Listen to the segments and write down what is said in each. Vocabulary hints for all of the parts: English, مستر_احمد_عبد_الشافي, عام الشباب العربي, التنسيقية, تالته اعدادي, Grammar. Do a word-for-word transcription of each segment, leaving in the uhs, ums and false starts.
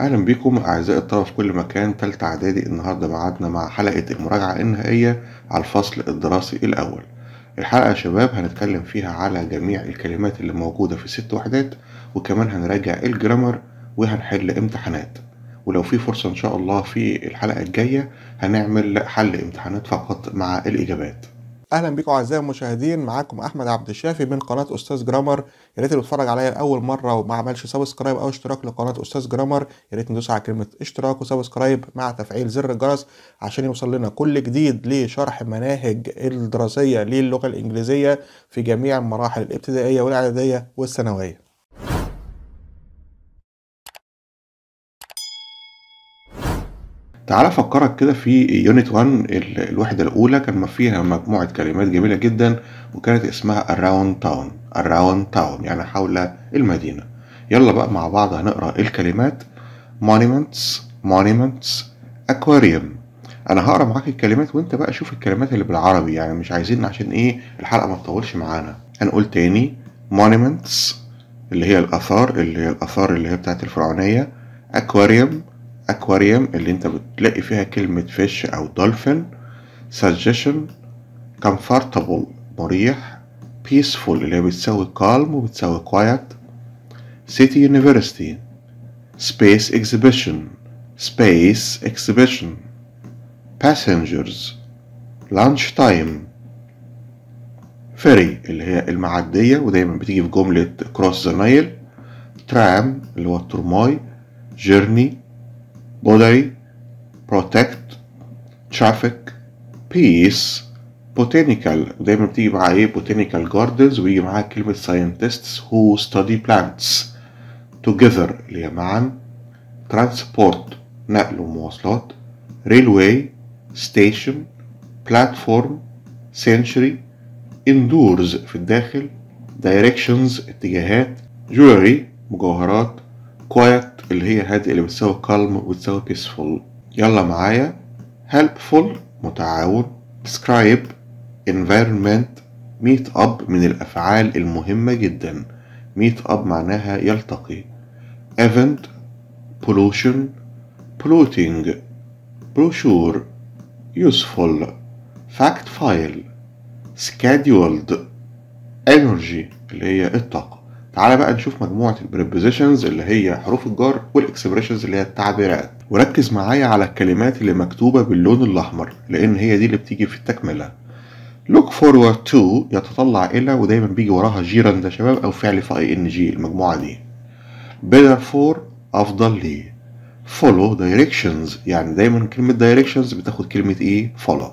اهلا بيكم اعزائي الطلبه في كل مكان. تالتة اعدادي النهارده ميعادنا مع حلقه المراجعه النهائيه على الفصل الدراسي الاول. الحلقه يا شباب هنتكلم فيها على جميع الكلمات اللي موجوده في ست وحدات، وكمان هنراجع الجرامر وهنحل امتحانات، ولو في فرصه ان شاء الله في الحلقه الجايه هنعمل حل امتحانات فقط مع الاجابات. اهلا بكم اعزائي المشاهدين، معاكم احمد عبد الشافي من قناه استاذ جرامر. يا ريت اللي بيتفرج عليا لاول مره وما عملش سبسكرايب او اشتراك لقناه استاذ جرامر، يا ريت ندوس على كلمه اشتراك وسبسكرايب مع تفعيل زر الجرس عشان يوصل لنا كل جديد لشرح مناهج الدراسيه للغه الانجليزيه في جميع المراحل الابتدائيه والاعداديه والثانويه. تعال افكرك كده في يونت واحد الوحده الاولى، كان فيها مجموعه كلمات جميله جدا وكانت اسمها around town. around town يعني حول المدينه. يلا بقى مع بعض هنقرا الكلمات monuments monuments aquarium. انا هقرا معاك الكلمات وانت بقى شوف الكلمات اللي بالعربي، يعني مش عايزين عشان ايه الحلقه ما تطولش معانا. هنقول تاني monuments اللي هي الاثار اللي هي الاثار اللي هي بتاعت الفرعونيه، aquarium aquarium اللي انت بتلاقي فيها كلمة fish او dolphin، suggestion comfortable مريح، peaceful اللي هي بتساوي calm وبتساوي quiet، city university، space exhibition space exhibition، passengers lunch time، ferry اللي هي المعدية ودايما بتيجي في جملة cross the Nile، tram اللي هو الترماي، journey body، protect، traffic، peace، botanical ودايما بتيجي معاه ايه botanical gardens، ويجي معاها كلمة scientists who study plants، together اللي هي معا، transport نقل ومواصلات، railway، station، platform، century، indoors في الداخل، directions اتجاهات، jewelry مجوهرات، quiet اللي هي هادئة اللي بتساوي calm وبتساوي peaceful. يلا معايا helpful متعاون، describe environment، meet up من الأفعال المهمة جدا، meet up معناها يلتقي، event pollution polluting، brochure useful، fact file، scheduled، energy اللي هي الطاقة. تعالى بقى نشوف مجموعة البريبوزيشنز اللي هي حروف الجر والاكسبريشنز اللي هي التعبيرات، وركز معايا على الكلمات اللي مكتوبة باللون الأحمر لأن هي دي اللي بتيجي في التكملة. look forward to يتطلع إلى ودايما بيجي وراها جيران ده شباب أو فعل في اي ان جي المجموعة دي. better for أفضل لي. follow directions يعني دايما كلمة directions بتاخد كلمة إيه follow.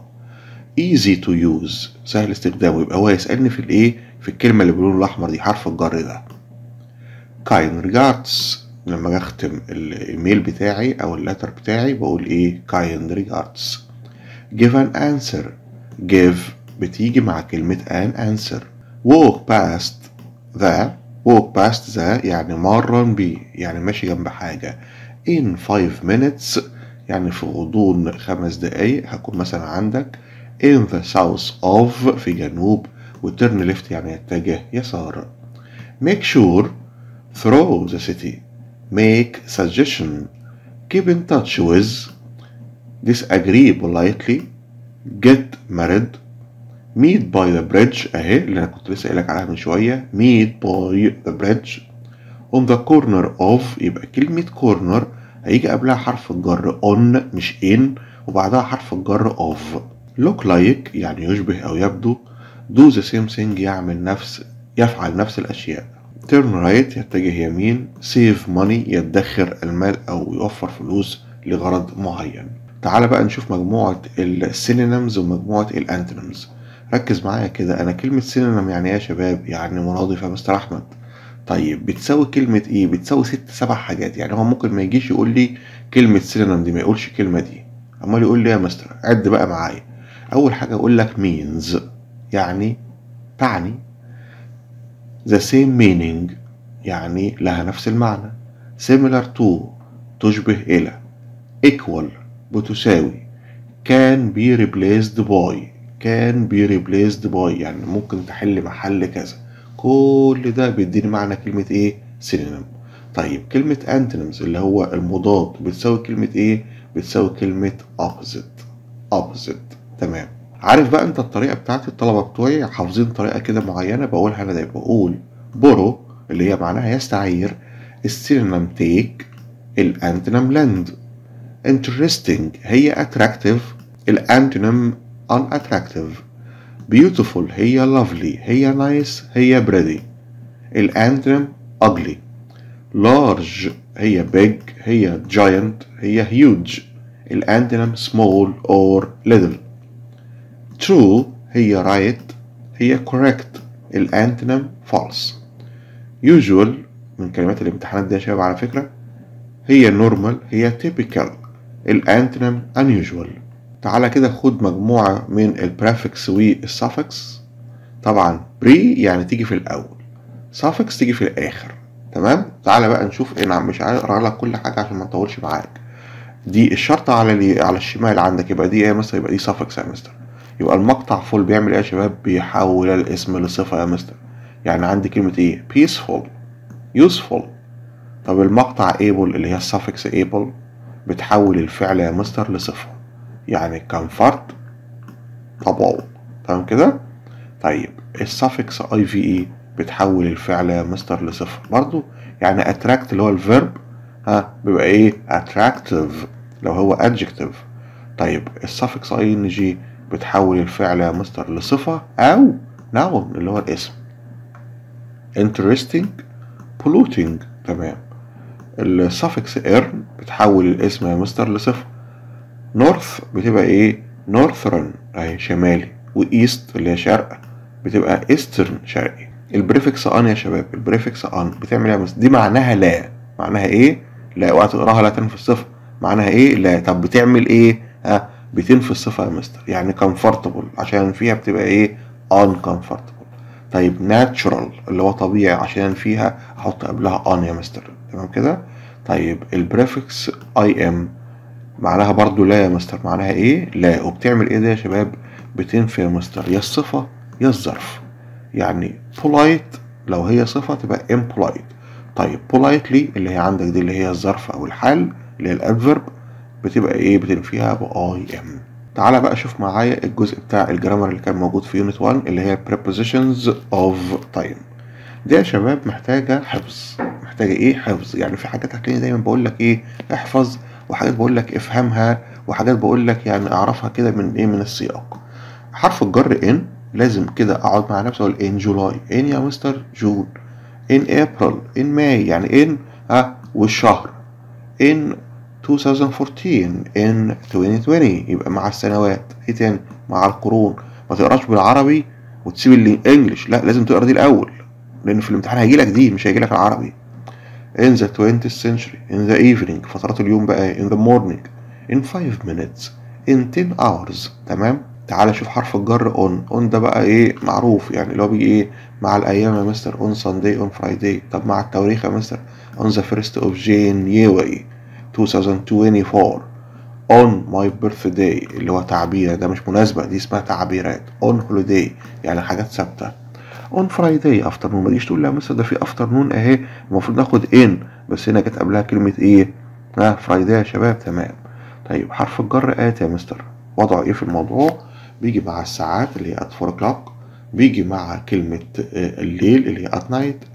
easy to use سهل استخدامه، يبقى هو يسألني في الإيه في الكلمة اللي باللون الأحمر دي حرف الجر ده. kind regards لما اجي اختم الايميل بتاعي او اللاتر بتاعي بقول ايه kind regards. give an answer give بتيجي مع كلمة an answer. walk past the walk past the يعني مارا بيه يعني ماشي جنب حاجة. in five minutes يعني في غضون خمس دقايق هكون مثلا عندك. in the south of في جنوب، وturn left يعني اتجه يسار. make sure through the city، make suggestion، keep in touch with، disagree politely، get married، meet by the bridge اهي اللي انا كنت لسه قايلك عليها من شويه meet by the bridge، on the corner of يبقى كلمه corner هيجي قبلها حرف الجر on مش in وبعدها حرف الجر of. look like يعني يشبه او يبدو، do the same thing يعمل نفس يفعل نفس الاشياء، turn right يتجه يمين، save money يدخر المال أو يوفر فلوس لغرض معين. تعال بقى نشوف مجموعة السينونيمز ومجموعة الأنتونيمز. ركز معايا كده، أنا كلمة سينونيم يعني إيه يا شباب؟ يعني مرادف يا مستر أحمد. طيب بتساوي كلمة إيه؟ بتساوي ست سبع حاجات، يعني هو ممكن ما يجيش يقول لي كلمة سينونيم دي ما يقولش الكلمة دي، عمال يقول لي يا مستر عد بقى معايا. أول حاجة أقول لك means يعني تعني، the same meaning يعني لها نفس المعنى، similar to تشبه إلى، equal بتساوي، can be replaced by can be replaced by يعني ممكن تحل محل كذا. كل ده بيديني معنى كلمة إيه؟ synonym. طيب كلمة antonyms اللي هو المضاد بتساوي كلمة ايه؟ بتساوي كلمة opposite. opposite تمام. عارف بقى انت الطريقة بتاعتي، الطلبة بتوعي حافظين طريقة كده معينة بقولها انا دايما، بقول borrow اللي هي معناها يستعير، السينونيم take، الانتونيم lend. interesting هي attractive، الانتونيم unattractive. beautiful هي lovely، هي nice، هي pretty. الانتونيم ugly. large هي big، هي giant، هي huge. الانتونيم small or little. true هي right، هي correct. الانتونيم false. usual من كلمات الامتحانات دي يا شباب على فكرة، هي normal، هي typical. الانتونيم unusual. تعالى كده خد مجموعة من البريفكس والسافكس. طبعا بري يعني تيجي في الأول، سافكس تيجي في الآخر. تمام، تعالى بقى نشوف. ايه نعم، مش هقرا لك كل حاجه عشان ما نطولش معاك. دي الشرطه على على الشمال عندك، يبقى دي ايه يا مستر؟ يبقى دي سافكس يا مستر. يبقى المقطع فول بيعمل ايه يا شباب؟ بيحول الاسم لصفه يا مستر. يعني عندي كلمه ايه؟ peaceful، useful. طب المقطع able اللي هي السافكس able بتحول الفعل يا مستر لصفه، يعني comfort، طباو. تمام كده. طيب السافكس اي في اي بتحول الفعل يا مستر لصفر برضو، يعني اتراكت اللي هو الفيرب ها بيبقى ايه؟ اتراكتيف لو هو ادجكتيف. طيب السافكس اي ان جي بتحول الفعل يا مستر لصفه او نون اللي هو الاسم. انترستنج، بولوتنج. تمام. السافكس ايرن بتحول الاسم يا مستر لصفه. نورث بتبقى ايه؟ نورثرن اهي شمالي، وايست اللي هي شرق بتبقى ايسترن شرقي. البريفكس ان يا شباب، البريفكس ان بتعمل ايه؟ دي معناها لا. معناها ايه؟ لا، اوعى تقراها لا تنفي الصفه. معناها ايه؟ لا. طب بتعمل ايه؟ ها بتنفي الصفه يا مستر، يعني كومفورتبل، عشان فيها بتبقى ايه؟ ان كومفورتبل. طيب ناتشورال اللي هو طبيعي، عشان فيها احط قبلها ان يا مستر. تمام كده. طيب البريفكس اي ام معناها برضو لا يا مستر. معناها ايه؟ لا. وبتعمل ايه ده يا شباب؟ بتنفي يا مستر يا الصفه يا الظرف، يعني polite لو هي صفة تبقى impolite. طيب politely اللي هي عندك دي اللي هي الظرف أو الحال اللي هي الأدفرب بتبقى إيه؟ بتنفيها ب آي إم. تعالى بقى شوف معايا الجزء بتاع الجرامر اللي كان موجود في يونت واحد اللي هي prepositions of time. دي يا شباب محتاجة حفظ. محتاجة إيه؟ حفظ. يعني في حاجات هتلاقيني دايما بقول لك إيه؟ احفظ، وحاجات بقول لك افهمها، وحاجات بقول لك يعني أعرفها كده من إيه؟ من السياق. حرف الجر إن لازم كده اقعد مع نفسي اقول ان جولاي، ان يا مستر جون، ان ابريل، ان ماي، يعني ان ها والشهر، ان ألفين وأربعتاشر، ان ألفين وعشرين، يبقى مع السنوات. ايه تاني؟ مع القرون. ما تقراش بالعربي وتسيب الانجليش، لا لازم تقرا دي الاول، لان في الامتحان هيجيلك دي مش هيجيلك العربي. in the twentieth century، in the evening فترات اليوم بقى، in the morning، in five minutes، in ten hours. تمام. تعالى شوف حرف الجر اون. اون ده بقى ايه؟ معروف، يعني اللي هو بيجي ايه؟ مع الايام يا مستر، اون سانداي، اون فرايداي. طب مع التواريخ يا مستر، اون ذا فيرست اوف جانيوري ألفين وأربعة وعشرين، اون ماي بيرث داي اللي هو تعبير، ده مش مناسبة، دي اسمها تعبيرات. اون هوليداي يعني حاجات ثابتة. اون فرايداي افترنون. ما تجيش تقول لي يا مستر ده في افترنون اهي، المفروض ناخد ان، بس هنا جت قبلها كلمة ايه؟ ها فرايداي يا شباب. تمام. طيب حرف الجر ات يا مستر وضعه ايه في الموضوع؟ بيجي مع الساعات اللي هي at four o'clock، بيجي مع كلمة الليل اللي هي at night،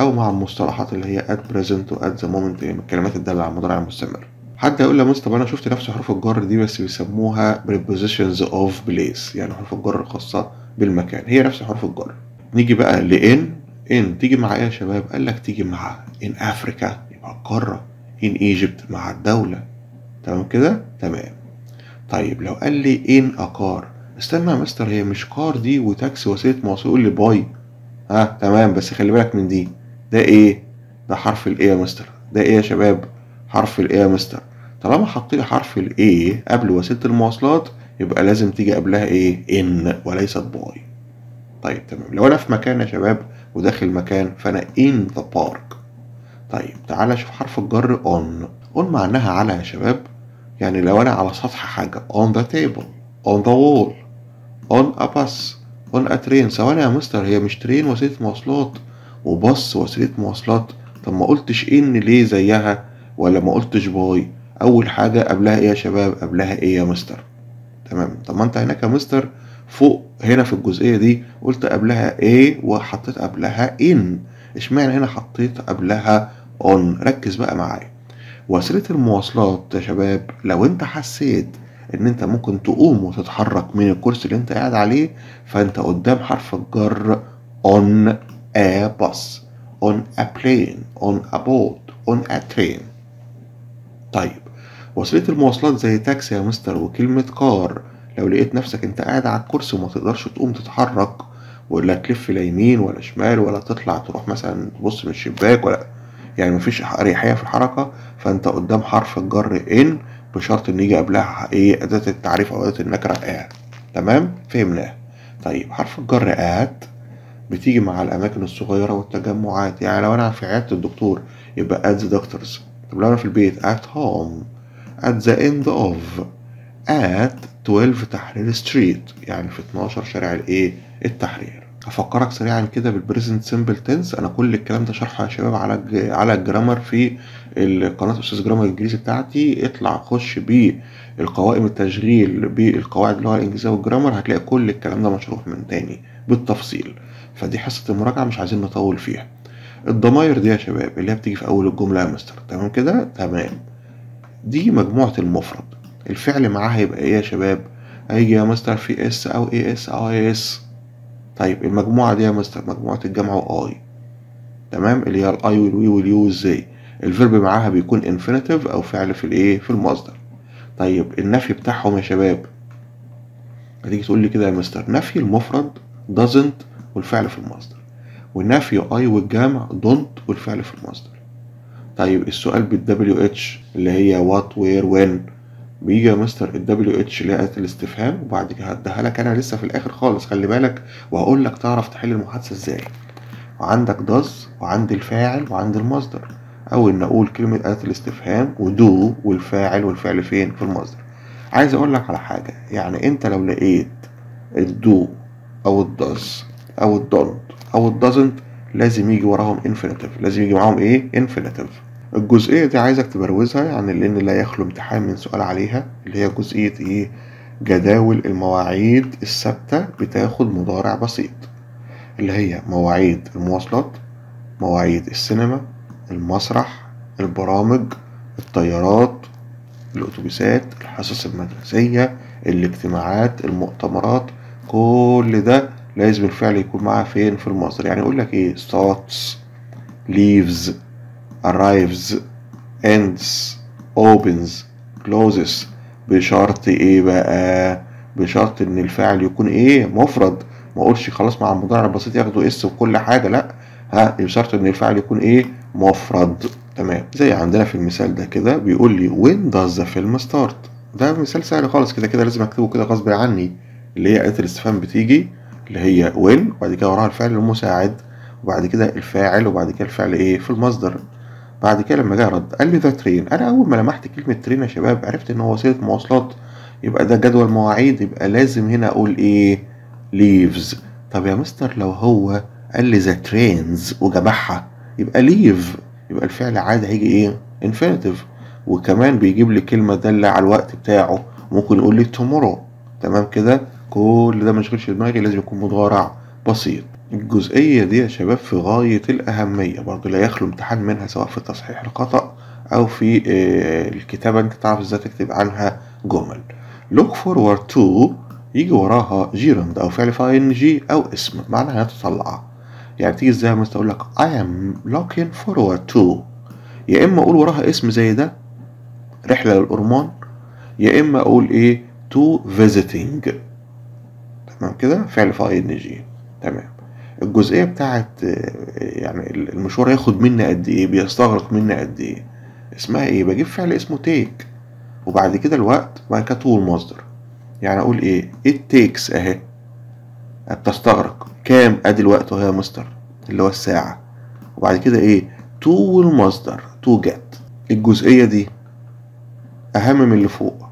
أو مع المصطلحات اللي هي at present و at the moment، الكلمات الدالة على المضارع المستمر. حد يقول لي يا مستر أنا شفت نفس حروف الجر دي بس بيسموها prepositions of place، يعني حروف الجر الخاصة بالمكان، هي نفس حروف الجر. نيجي بقى لإن. إن تيجي مع إيه يا شباب؟ قال لك تيجي مع إن أفريكا يبقى القارة، إن إيجيبت مع الدولة. تمام كده؟ تمام. طيب لو قال لي ان اقار، استنى يا مستر هي مش قار دي وتاكسي وسيله مواصلات، يقول لي باي. ها تمام، بس خلي بالك من دي. ده ايه؟ ده حرف الايه يا مستر. ده ايه يا شباب؟ حرف الايه يا مستر. طالما حط لي حرف الايه قبل وسيله المواصلات يبقى لازم تيجي قبلها ايه؟ ان وليست باي. طيب تمام. لو انا في مكان يا شباب وداخل مكان فانا ان ذا بارك. طيب تعالى شوف حرف الجر اون. اون معناها على يا شباب، يعني لو أنا على سطح حاجة on the table، on the wall، on a bus، on a train. ثواني يا مستر هي مش ترين وسيلة مواصلات وباص وسيلة مواصلات، طب ما قلتش ان ليه زيها، ولا ما قلتش باي. اول حاجه قبلها ايه يا شباب؟ قبلها ايه يا مستر؟ تمام. طب ما انت هناك يا مستر فوق هنا في الجزئيه دي قلت قبلها ايه وحطيت قبلها ان، اشمعنى هنا حطيت قبلها اون؟ ركز بقى معايا. وسيله المواصلات يا شباب، لو انت حسيت ان انت ممكن تقوم وتتحرك من الكرسي اللي انت قاعد عليه، فانت قدام حرف الجر on a bus، on a plane، on a boat، on a train. طيب وسيله المواصلات زي تاكسي يا مستر وكلمه كار، لو لقيت نفسك انت قاعد على الكرسي وما تقدرش تقوم تتحرك ولا تلف لا يمين ولا شمال ولا تطلع تروح مثلا تبص من الشباك، ولا يعني مفيش اريحيه في الحركه، فانت قدام حرف الجر ان، بشرط ان يجي قبلها ايه؟ اداه التعريف او اداه النكره ا. تمام، فهمناه. طيب حرف الجر ات بتيجي مع الاماكن الصغيره والتجمعات، يعني لو انا في عياده الدكتور يبقى ات ذا دكتورز، طب لو انا في البيت ات هوم، ات ذا اند اوف، ات اتناشر تحرير ستريت، يعني في اتناشر شارع الايه؟ التحرير. افكرك سريعا كده بالبريزنت سمبل تنس، انا كل الكلام ده شرحه يا شباب على على الجرامر في القناه استاذ جرامر الانجليزي بتاعتي، اطلع خش بالقوائم التشغيل بالقواعد اللغه الانجليزيه والجرامر، هتلاقي كل الكلام ده مشروح من تاني بالتفصيل، فدي حصه المراجعه مش عايزين نطول فيها. الضماير دي يا شباب اللي هي بتيجي في اول الجمله يا مستر، تمام كده؟ تمام. دي مجموعه المفرد، الفعل معاها هيبقى ايه يا شباب؟ هيجي يا مستر في اس او اي اس او اي اس. طيب المجموعه دي يا مستر مجموعه الجمع واي، تمام، اللي هي الاي والوي واليو والزي. الفيرب معاها بيكون انفينيتيف او فعل في الايه؟ في المصدر. طيب النفي بتاعهم يا شباب، هتيجي تقول لي كده يا مستر نفي المفرد doesn't والفعل في المصدر، ونفي اي والجمع don't والفعل في المصدر. طيب السؤال بالدبليو اتش اللي هي what where when، بيجي يا مستر الدبليو اتش اللي هي أداة الاستفهام، وبعد كده هديها لك انا لسه في الاخر خالص، خلي بالك، وهقول لك تعرف تحل المحادثه ازاي. وعندك داز وعند الفاعل وعند المصدر، او ان اقول كلمه أداة الاستفهام ودو والفاعل، والفعل فين؟ في المصدر. عايز اقول لك على حاجه، يعني انت لو لقيت الدو او الداز او الدونت او الدازنت لازم يجي وراهم انفينيتيف، لازم يجي معاهم ايه؟ انفينيتيف. الجزئيه دي عايزك تبروزها، يعني لان لا يخلو امتحان من سؤال عليها، اللي هي جزئيه ايه؟ جداول المواعيد الثابته بتاخد مضارع بسيط، اللي هي مواعيد المواصلات، مواعيد السينما، المسرح، البرامج، الطيارات، الاتوبيسات، الحصص المدرسيه، الاجتماعات، المؤتمرات، كل ده لازم الفعل يكون معاه فين؟ في المصدر. يعني يقول لك ايه؟ starts، leaves، arrives، ends، opens، closes، بشرط ايه بقى؟ بشرط ان الفاعل يكون ايه؟ مفرد، ما اقولش خلاص مع المضارع البسيط ياخدوا اس وكل حاجه، لا، ها، بشرط ان الفاعل يكون ايه؟ مفرد. تمام، زي عندنا في المثال ده كده بيقول لي when does the film start، ده مثال سهل خالص كده كده لازم اكتبه كده غصب عني، اللي هي اداة الاستفهام بتيجي اللي هي when، وبعد كده وراها الفعل المساعد، وبعد كده الفاعل، وبعد كده الفعل ايه؟ في المصدر. بعد كده لما جه رد قال لي ذا ترين، انا اول ما لمحت كلمه ترين يا شباب عرفت ان هو وسيله مواصلات، يبقى ده جدول مواعيد، يبقى لازم هنا اقول ايه؟ ليفز. طب يا مستر لو هو قال لي ذا ترينز وجمعها يبقى ليف، يبقى الفعل عادي هيجي ايه؟ انفينيتيف، وكمان بيجيب لي كلمه داله على الوقت بتاعه، ممكن يقول لي تومورو. تمام كده، كل ده ما يشغلش دماغي، لازم يكون مضارع بسيط. الجزئية دي يا شباب في غاية الأهمية، برضه لا يخلو امتحان منها سواء في تصحيح الخطأ أو في الكتابة، أنت تعرف إزاي تكتب عنها جمل. look forward to يجي وراها gerund أو فعل في إن جي أو اسم، معناها هتطلع، يعني تيجي إزاي مثلا أقول لك I am looking forward to، يا إما أقول وراها اسم زي ده رحلة للأرمان، يا إما أقول إيه؟ to visiting. تمام كده، فعل في إن جي. تمام. الجزئيه بتاعت يعني المشوار هياخد منا قد ايه، بيستغرق منا قد ايه، اسمها ايه؟ بجيب فعل اسمه تيك، وبعد كده الوقت، وبعد كده طول مصدر، يعني اقول ايه؟ it takes اهي، بتستغرق كام؟ ادي الوقت اهو يا مستر اللي هو الساعه، وبعد كده ايه؟ طول المصدر تو جت. الجزئيه دي اهم من اللي فوق،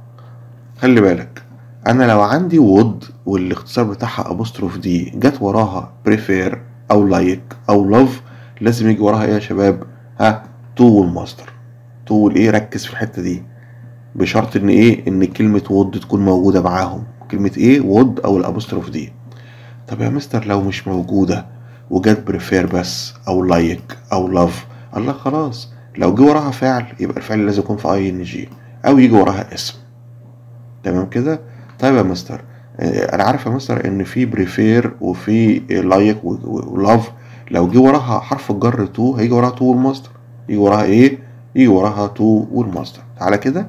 خلي بالك، انا لو عندي وود والاختصار بتاعها ابوستروف دي، جت وراها بريفير او لايك like او لاف، لازم يجي وراها ايه يا شباب؟ ها تو والمصدر. تو والايه ركز في الحته دي بشرط ان ايه ان كلمه وود تكون موجوده معاهم، كلمه ايه وود او الابوستروف دي. طب يا مستر لو مش موجوده وجت بريفير بس او لايك او لاف، الله خلاص لو جه وراها فعل يبقى الفعل لازم يكون في اي ان جي او يجي وراها اسم. تمام كده. طيب يا مستر انا عارف يا مستر ان في بريفير وفي لايك ولاف، لو جه وراها حرف الجر تو هيجي وراها تو والمصدر، يجي وراها ايه يجي وراها تو والمصدر. تعالى كده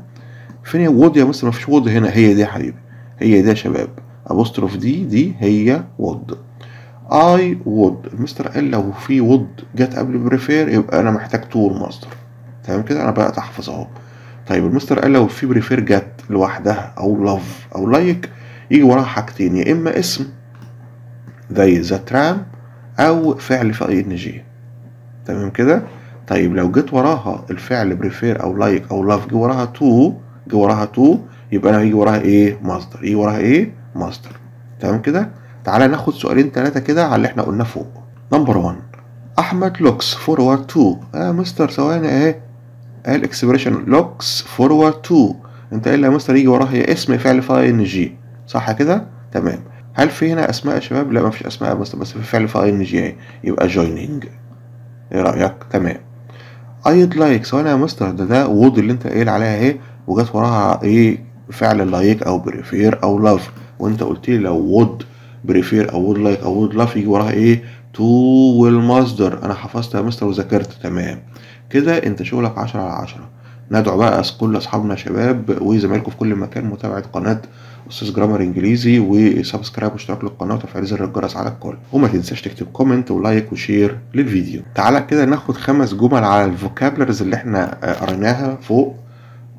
فين وود يا مستر؟ مفيش وود هنا. هي دي يا حبيبي، هي دي يا شباب، ابوستروف دي دي هي وود. اي وود المستر قال لو في وود جت قبل بريفير يبقى انا محتاج تو والمصدر. تمام كده انا بقى احفظ اهو. طيب المستر قال لو في بريفير جت لوحدها او لاف او لايك يجي وراها حاجتين، يا اما اسم زي ذا ترام او فعل في اي ان جي. تمام كده. طيب لو جت وراها الفعل بريفير او لايك او لاف جه وراها تو، جه وراها تو يبقى انا هيجي وراها ايه مصدر، يجي وراها ايه مصدر. تمام كده. تعالى ناخد سؤالين ثلاثه كده على اللي احنا قلناه فوق. نمبر واحد، احمد لوكس فورورد تو. اه مستر ثواني اهي، قال اكسبريشن لوكس فورورد تو، انت قايل يا مستر يجي وراها يا اسم فعل في اي ان جي، صح كده؟ تمام. هل في هنا اسماء يا شباب؟ لا مفيش اسماء بس بس في فعل في اي ان جي اهي، يبقى جويننج. ايه رايك؟ تمام. ايد لايك، ثواني يا مستر ده ده وود اللي انت قايل عليها اهي وجت وراها ايه فعل لايك او بريفير او لاف، وانت قلت لي لو وود بريفير او وود لايك او وود لاف يجي وراها ايه تو والمصدر. انا حفظت يا مستر وذاكرت. تمام كده انت شغلك عشرة على عشرة. ندعو بقى كل اصحابنا شباب وزمايلكم في كل مكان متابعه قناه استاذ جرامر انجليزي، وسبسكرايب واشتراك للقناه وتفعيل زر الجرس على الكل، وما تنساش تكتب كومنت ولايك وشير للفيديو. تعالى كده ناخد خمس جمل على الفوكابلرز اللي احنا قريناها فوق.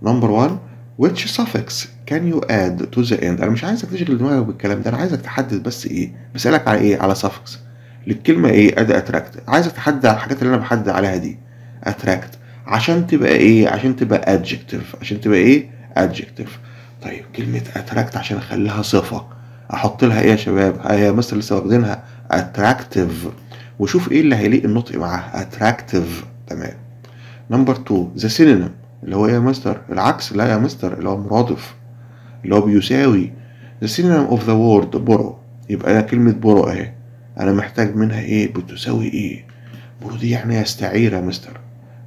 نمبر واحد، which suffix can you add to the end؟ انا مش عايزك تشغل دماغك بالكلام ده، انا عايزك تحدد بس ايه، بسالك على ايه، على suffix للكلمه ايه add attract، عايزك تحدد على الحاجات اللي انا بحدد عليها دي attract عشان تبقى ايه، عشان تبقى adjective، عشان تبقى ايه adjective. طيب كلمه attract عشان اخليها صفه احط لها ايه يا شباب؟ ها يا مستر لسه واخدينها attractive، وشوف ايه اللي هيليق النطق معاها attractive. تمام. نمبر اتنين، the synonym اللي هو ايه يا مستر؟ العكس. لا يا مستر اللي هو مرادف اللي هو بيساوي the synonym of the word borrow، يبقى انا كلمة borrow اهي انا محتاج منها ايه؟ بتساوي ايه؟ borrow دي يعني هستعير يا مستر،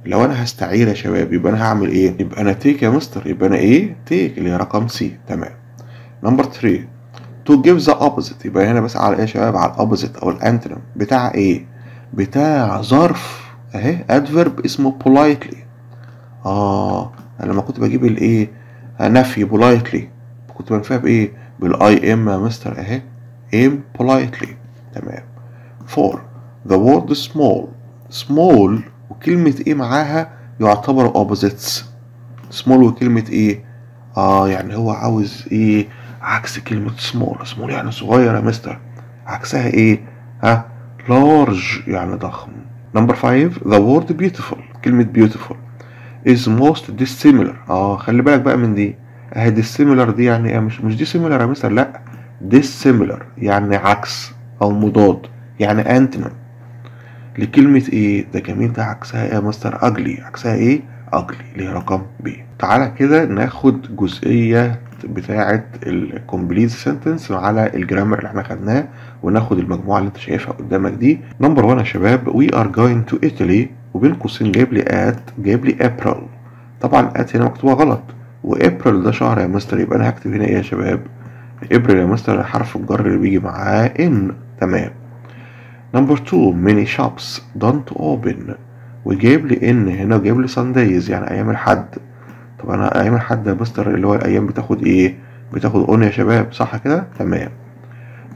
لو انا هستعير يا شباب يبقى انا هعمل ايه؟ يبقى انا take يا مستر، يبقى انا ايه؟ take اللي هي رقم سي. تمام. نمبر تلاتة، to give the opposite، يبقى هنا بس على ايه يا شباب؟ على opposite او الانتونيم بتاع ايه؟ بتاع ظرف اهي adverb اسمه politely. آه أنا لما كنت بجيب الإيه؟ نفي بولايتلي كنت بنفيها بإيه؟ بالأي إم يا مستر أهي، إم بولايتلي. تمام. فور، ذا وورد سمول. سمول وكلمة إيه معاها يعتبر أوبوزيتس. سمول وكلمة إيه؟ آه يعني هو عاوز إيه؟ عكس كلمة سمول، سمول يعني صغير يا مستر، عكسها إيه؟ ها؟ لارج يعني ضخم. نمبر فايف، ذا وورد بيوتيفول. كلمة بيوتيفول is most dissimilar. اه خلي بالك بقى من دي اهي، dissimilar دي يعني ايه؟ مش مش dissimilar يا مستر، لا dissimilar يعني عكس او مضاد يعني انتينم لكلمه ايه؟ ده جميل، ده عكسها ايه يا مستر؟ ugly. عكسها ايه؟ ugly ليه رقم ب. تعالى كده ناخد جزئيه بتاعه الكومبليت سنتنس على الجرامر اللي احنا خدناه، وناخد المجموعه اللي انت شايفها قدامك دي. نمبر واحد يا شباب، we are going to Italy، وبين قوسين جايب لي ات، جايب لي ابريل. طبعا ات هنا مكتوبه غلط، وابريل ده شهر يا مستر، يبقى انا هكتب هنا ايه يا شباب؟ ابريل يا مستر حرف الجر اللي بيجي معاه ان. تمام. نمبر اتنين، many shops don't open، وجايب لي ان هنا وجايب لي ساندايز يعني ايام الحد. طب انا ايام الحد يا مستر اللي هو الايام بتاخد ايه؟ بتاخد اون يا شباب، صح كده؟ تمام.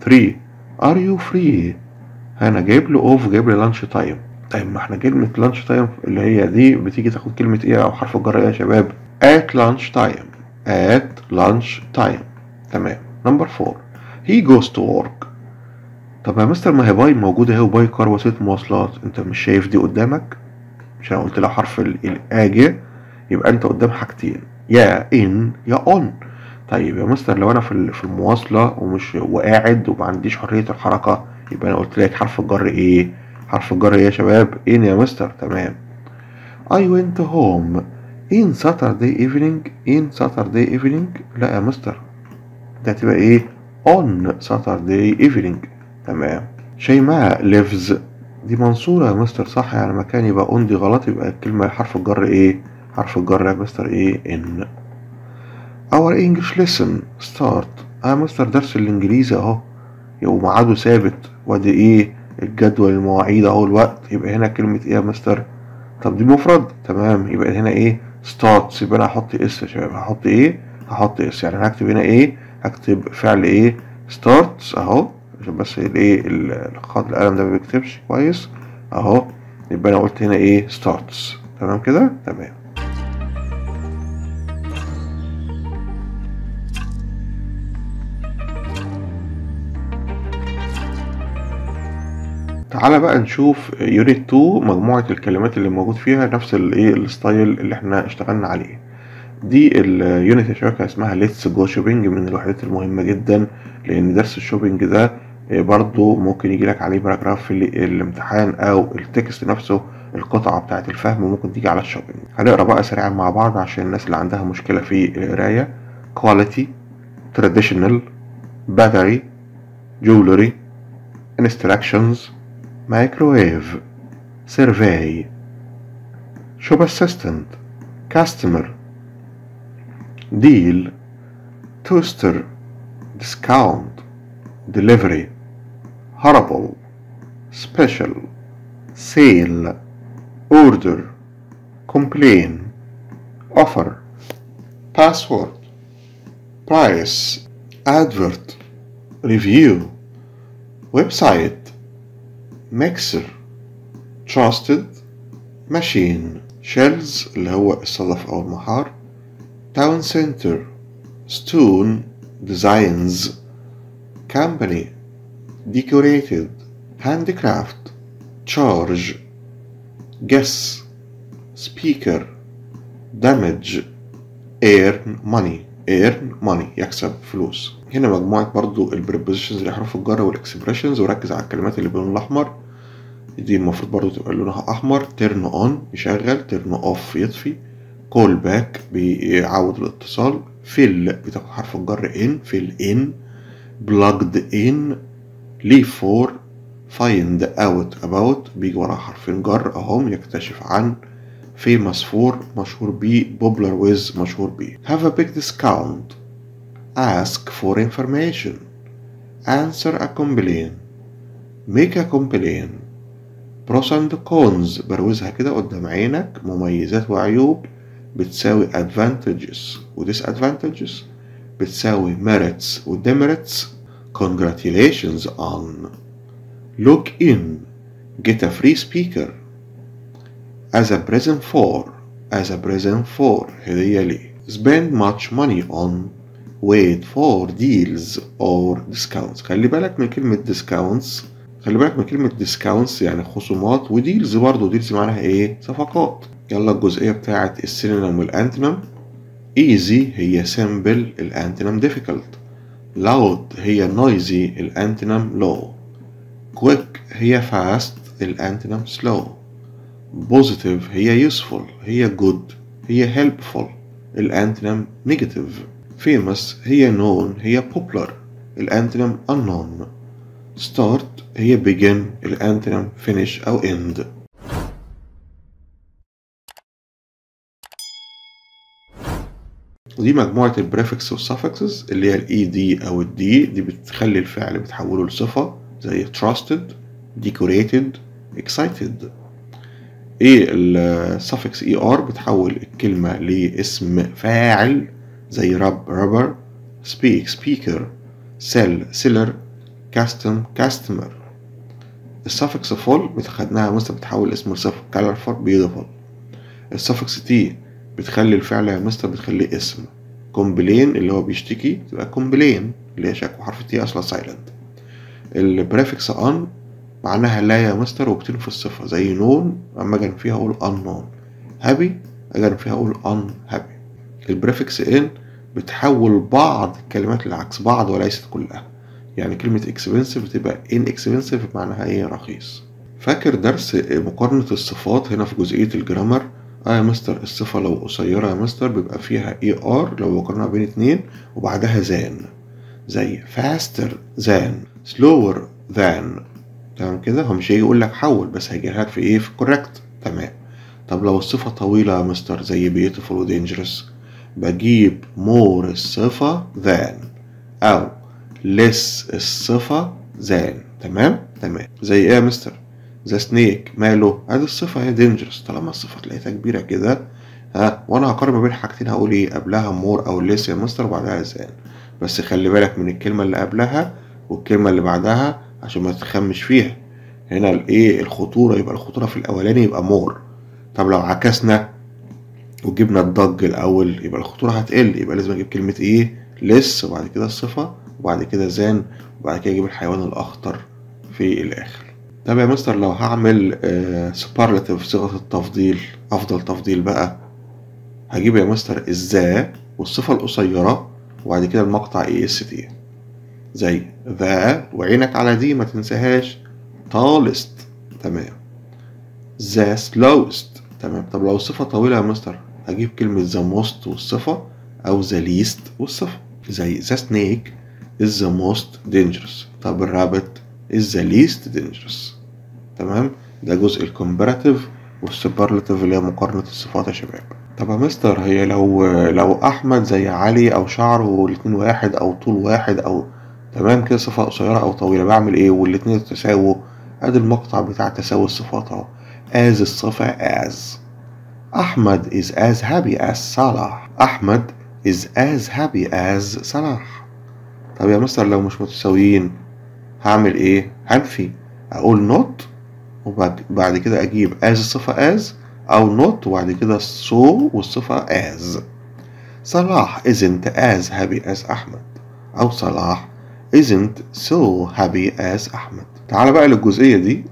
تلاتة، are you free؟ هنا جايب لي اوف وجايب لي لانش تايم. طيب ما احنا كلمة لانش تايم اللي هي دي بتيجي تاخد كلمة ايه او حرف الجر ايه يا شباب؟ at lunch time، at lunch time. تمام. نمبر فور، he goes to work. طب يا مستر ما هي باي موجودة اهي، وباي كار وسيلة مواصلات، انت مش شايف دي قدامك؟ مش انا قلت لها حرف الاجي، يبقى انت قدام حاجتين يا ان يا اون. طيب يا مستر لو انا في المواصلة ومش وقاعد وما عنديش حرية الحركة يبقى انا قلت لك حرف الجر ايه؟ حرف الجر يا شباب ان يا مستر. تمام. I went home in Saturday evening. in Saturday evening لا يا مستر، ده هتبقى ايه؟ on Saturday evening. تمام. شيماء lives دي منصورة يا مستر، صح. يعني مكان يبقى on دي غلط، يبقى الكلمة حرف الجر ايه؟ حرف الجر يا مستر ايه؟ ان. our English lesson start. اه مستر درس الانجليزي اهو، يبقى ميعاده ثابت، وادي ايه الجدول المواعيد اهو الوقت. يبقى هنا كلمة ايه يا مستر؟ طب دي مفرد، تمام. يبقى هنا ايه؟ ستارتس. يبقى انا هحط اس يا شباب، هحط ايه؟ هحط اس. يعني هكتب هنا ايه؟ هكتب فعل ايه؟ ستارتس اهو، عشان بس الايه الخط القلم ده ما بيكتبش كويس اهو. يبقى انا قلت هنا ايه؟ ستارتس. تمام كده؟ تمام. تعالى بقى نشوف يونت اتنين، مجموعة الكلمات اللي موجود فيها نفس الايه الستايل اللي احنا اشتغلنا عليه. دي اليونت يا شباب اسمها ليتس جو شوبينج، من الوحدات المهمة جدا، لان درس الشوبينج ده برضو ممكن يجيلك عليه باراجراف في الامتحان، او التكست نفسه القطعة بتاعة الفهم ممكن تيجي على الشوبينج. هنقرا بقى سريعا مع بعض عشان الناس اللي عندها مشكلة في القراية. كواليتي، تراديشنال، باتري، جولري، انستراكشنز، مايكروويف، سيرفاي، شوب اسيستنت، كاستمر، ديل، توستر، ديسكاونت، ديليفري، هربل، سبيشال، سيل، اوردر، كومبلين، اوفر، باسورد، برايس، ادفرت، ريفيو، ويب سايت، ميكسر، تراستد، ماشين، شيلز اللي هو الصدف أو المحار، تاون سنتر، ستون، ديزاينز، كامباني، ديكوريتد، هاندكرافت، تشارج، جس، سبيكر، دامج، ايرن ماني. ايرن ماني يكسب فلوس. هنا مجموعة برضو البريبوزيشنز اللي حروف الجر والاكسبريشنز، وركز على الكلمات اللي باللون الأحمر، دي المفروض برضو تبقى لونها أحمر. تيرن أون يشغل، تيرن أوف يطفي، كول باك بيعود الاتصال، فيل بتاخد حرف الجر إن، فيل إن، بلاجد إن، ليف فور، فايند أوت أباوت بيجي وراها حرفين جر أهم، يكتشف عن، فيماس فور مشهور بيه، بوبلر ويز مشهور بيه. هاف أ بيج ديسكاونت، ask for information، answer a complaint، make a complaint، pros and cons بروزها كده قدام عينك، مميزات وعيوب بتساوي advantages و disadvantages بتساوي merits و demerits، congratulations on، log in get a free speaker، as a present for as a present for هدية ليه، spend much money on، wait for deals or discounts. خلي بالك من كلمة discounts، خلي بالك من كلمة discounts يعني خصومات، وديلز برضه ديلز معناها ايه؟ صفقات. يلا الجزئية بتاعة السينونيم والانتونيم. easy هي simple، الانتونيم difficult. loud هي noisy، الانتونيم low. quick هي fast، الانتونيم slow. positive هي useful، هي good، هي helpful، الانتونيم negative. famous هي known، هي popular، الانتونيم unknown. start هي begin، الانتونيم finish أو end. ودي مجموعة البريفكس والسفكسز اللي هي الاي دي أو الدي، دي بتخلي الفعل بتحوله لصفة زي trusted، decorated، excited. ايه السفكس اي ار بتحول الكلمة لاسم فاعل زي رب رابر، speak speaker، sell seller، custom customer. السفكس فول بتاخدناها مستر بتحول اسم لصفة colorful beautiful. السفكس تي بتخلي الفعل يا مستر بتخليه اسم، complain اللي هو بيشتكي تبقى complain اللي هي شكوى، حرف تي اصلا silent. البريفكس ان معناها لا يا مستر وبتنفي الصفة زي نون، اما اجي فيها اقول unknown، happy اجي فيها اقول unhappy. البريفكس ان بتحول بعض الكلمات لعكس بعض وليست كلها، يعني كلمة اكسبنسيف بتبقى ان اكسبنسيف معناها ايه؟ رخيص. فاكر درس مقارنة الصفات هنا في جزئية الجرامر اه يا مستر، الصفة لو قصيرة يا مستر بيبقى فيها اي ار لو وقرنا بين اتنين وبعدها زان، زي faster than، slower than. تمام كده، هو مش هيجي يقول لك حول، بس هيجيها لك في ايه، في correct. تمام. طب لو الصفة طويلة يا مستر زي beautiful و dangerous، بجيب more الصفة than او less الصفة than. تمام تمام. زي ايه يا مستر؟ ذا سنيك ماله؟ ادي الصفة هي دينجرس. طالما الصفة لقيتها كبيرة كده، ها وانا هقارن ما بين حاجتين هقول ايه قبلها، مور او ليس يا مستر وبعدها زان. بس خلي بالك من الكلمة اللي قبلها والكلمة اللي بعدها عشان ما تتخمش فيها. هنا الايه الخطورة، يبقى الخطورة في الاولاني يبقى مور. طب لو عكسنا وجبنا الضج الاول يبقى الخطورة هتقل، يبقى لازم اجيب كلمة ايه، ليس، وبعد كده الصفة وبعد كده زان وبعد كده اجيب الحيوان الاخطر في الاخر. طب يا مستر لو هعمل سوبرلاتيف، صيغة التفضيل، أفضل تفضيل بقى، هجيب يا مستر الذا والصفة القصيرة وبعد كده المقطع اي اس تي، زي ذا، وعينك على دي ما تنساهاش، tallest. تمام. ذا slowest. تمام. طب لو الصفة طويلة يا مستر هجيب كلمة ذا موست والصفة أو ذا ليست والصفة، زي ذا سنيك is the most dangerous. طب الرابط is the least dangerous. تمام. ده جزء الكومباراتيف والسوبرلاتيف اللي هي مقارنة الصفات يا شباب. طب يا مستر هي لو لو أحمد زي علي أو شعره الاتنين واحد أو طول واحد أو تمام كده، صفة قصيرة أو طويلة، بعمل إيه والاتنين تساووا؟ أدي المقطع بتاع تساوي الصفات أهو، as الصفة as. أحمد is as happy as صلاح. أحمد is as happy as صلاح. طب يا مستر لو مش متساويين هعمل ايه؟ هنفي، اقول نوت وبعد كده اجيب as الصفة as او نوت وبعد كده so والصفة as. صلاح isn't as happy as احمد، او صلاح isn't so happy as احمد. تعال بقى للجزئية دي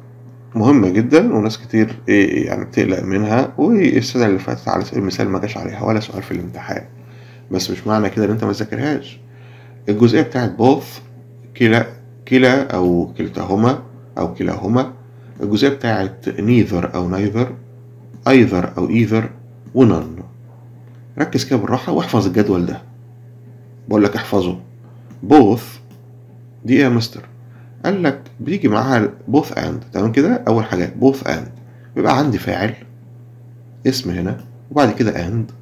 مهمة جدا وناس كتير ايه يعني بتقلق منها، والسنة اللي فاتت على سبيل المثال ما جاش عليها ولا سؤال في الامتحان، بس مش معنى كده ان انت ما تذاكرهاش. الجزئية بتاعت both، كلا كلا أو كلتاهما أو كلاهما، الجزئية بتاعت neither أو neither، either أو either، ونone. ركز كده بالراحة واحفظ الجدول ده، بقولك احفظه. both دي إيه يا مستر؟ قالك بيجي معاها both and. تمام كده، أول حاجة both and بيبقى عندي فاعل اسم هنا وبعد كده and،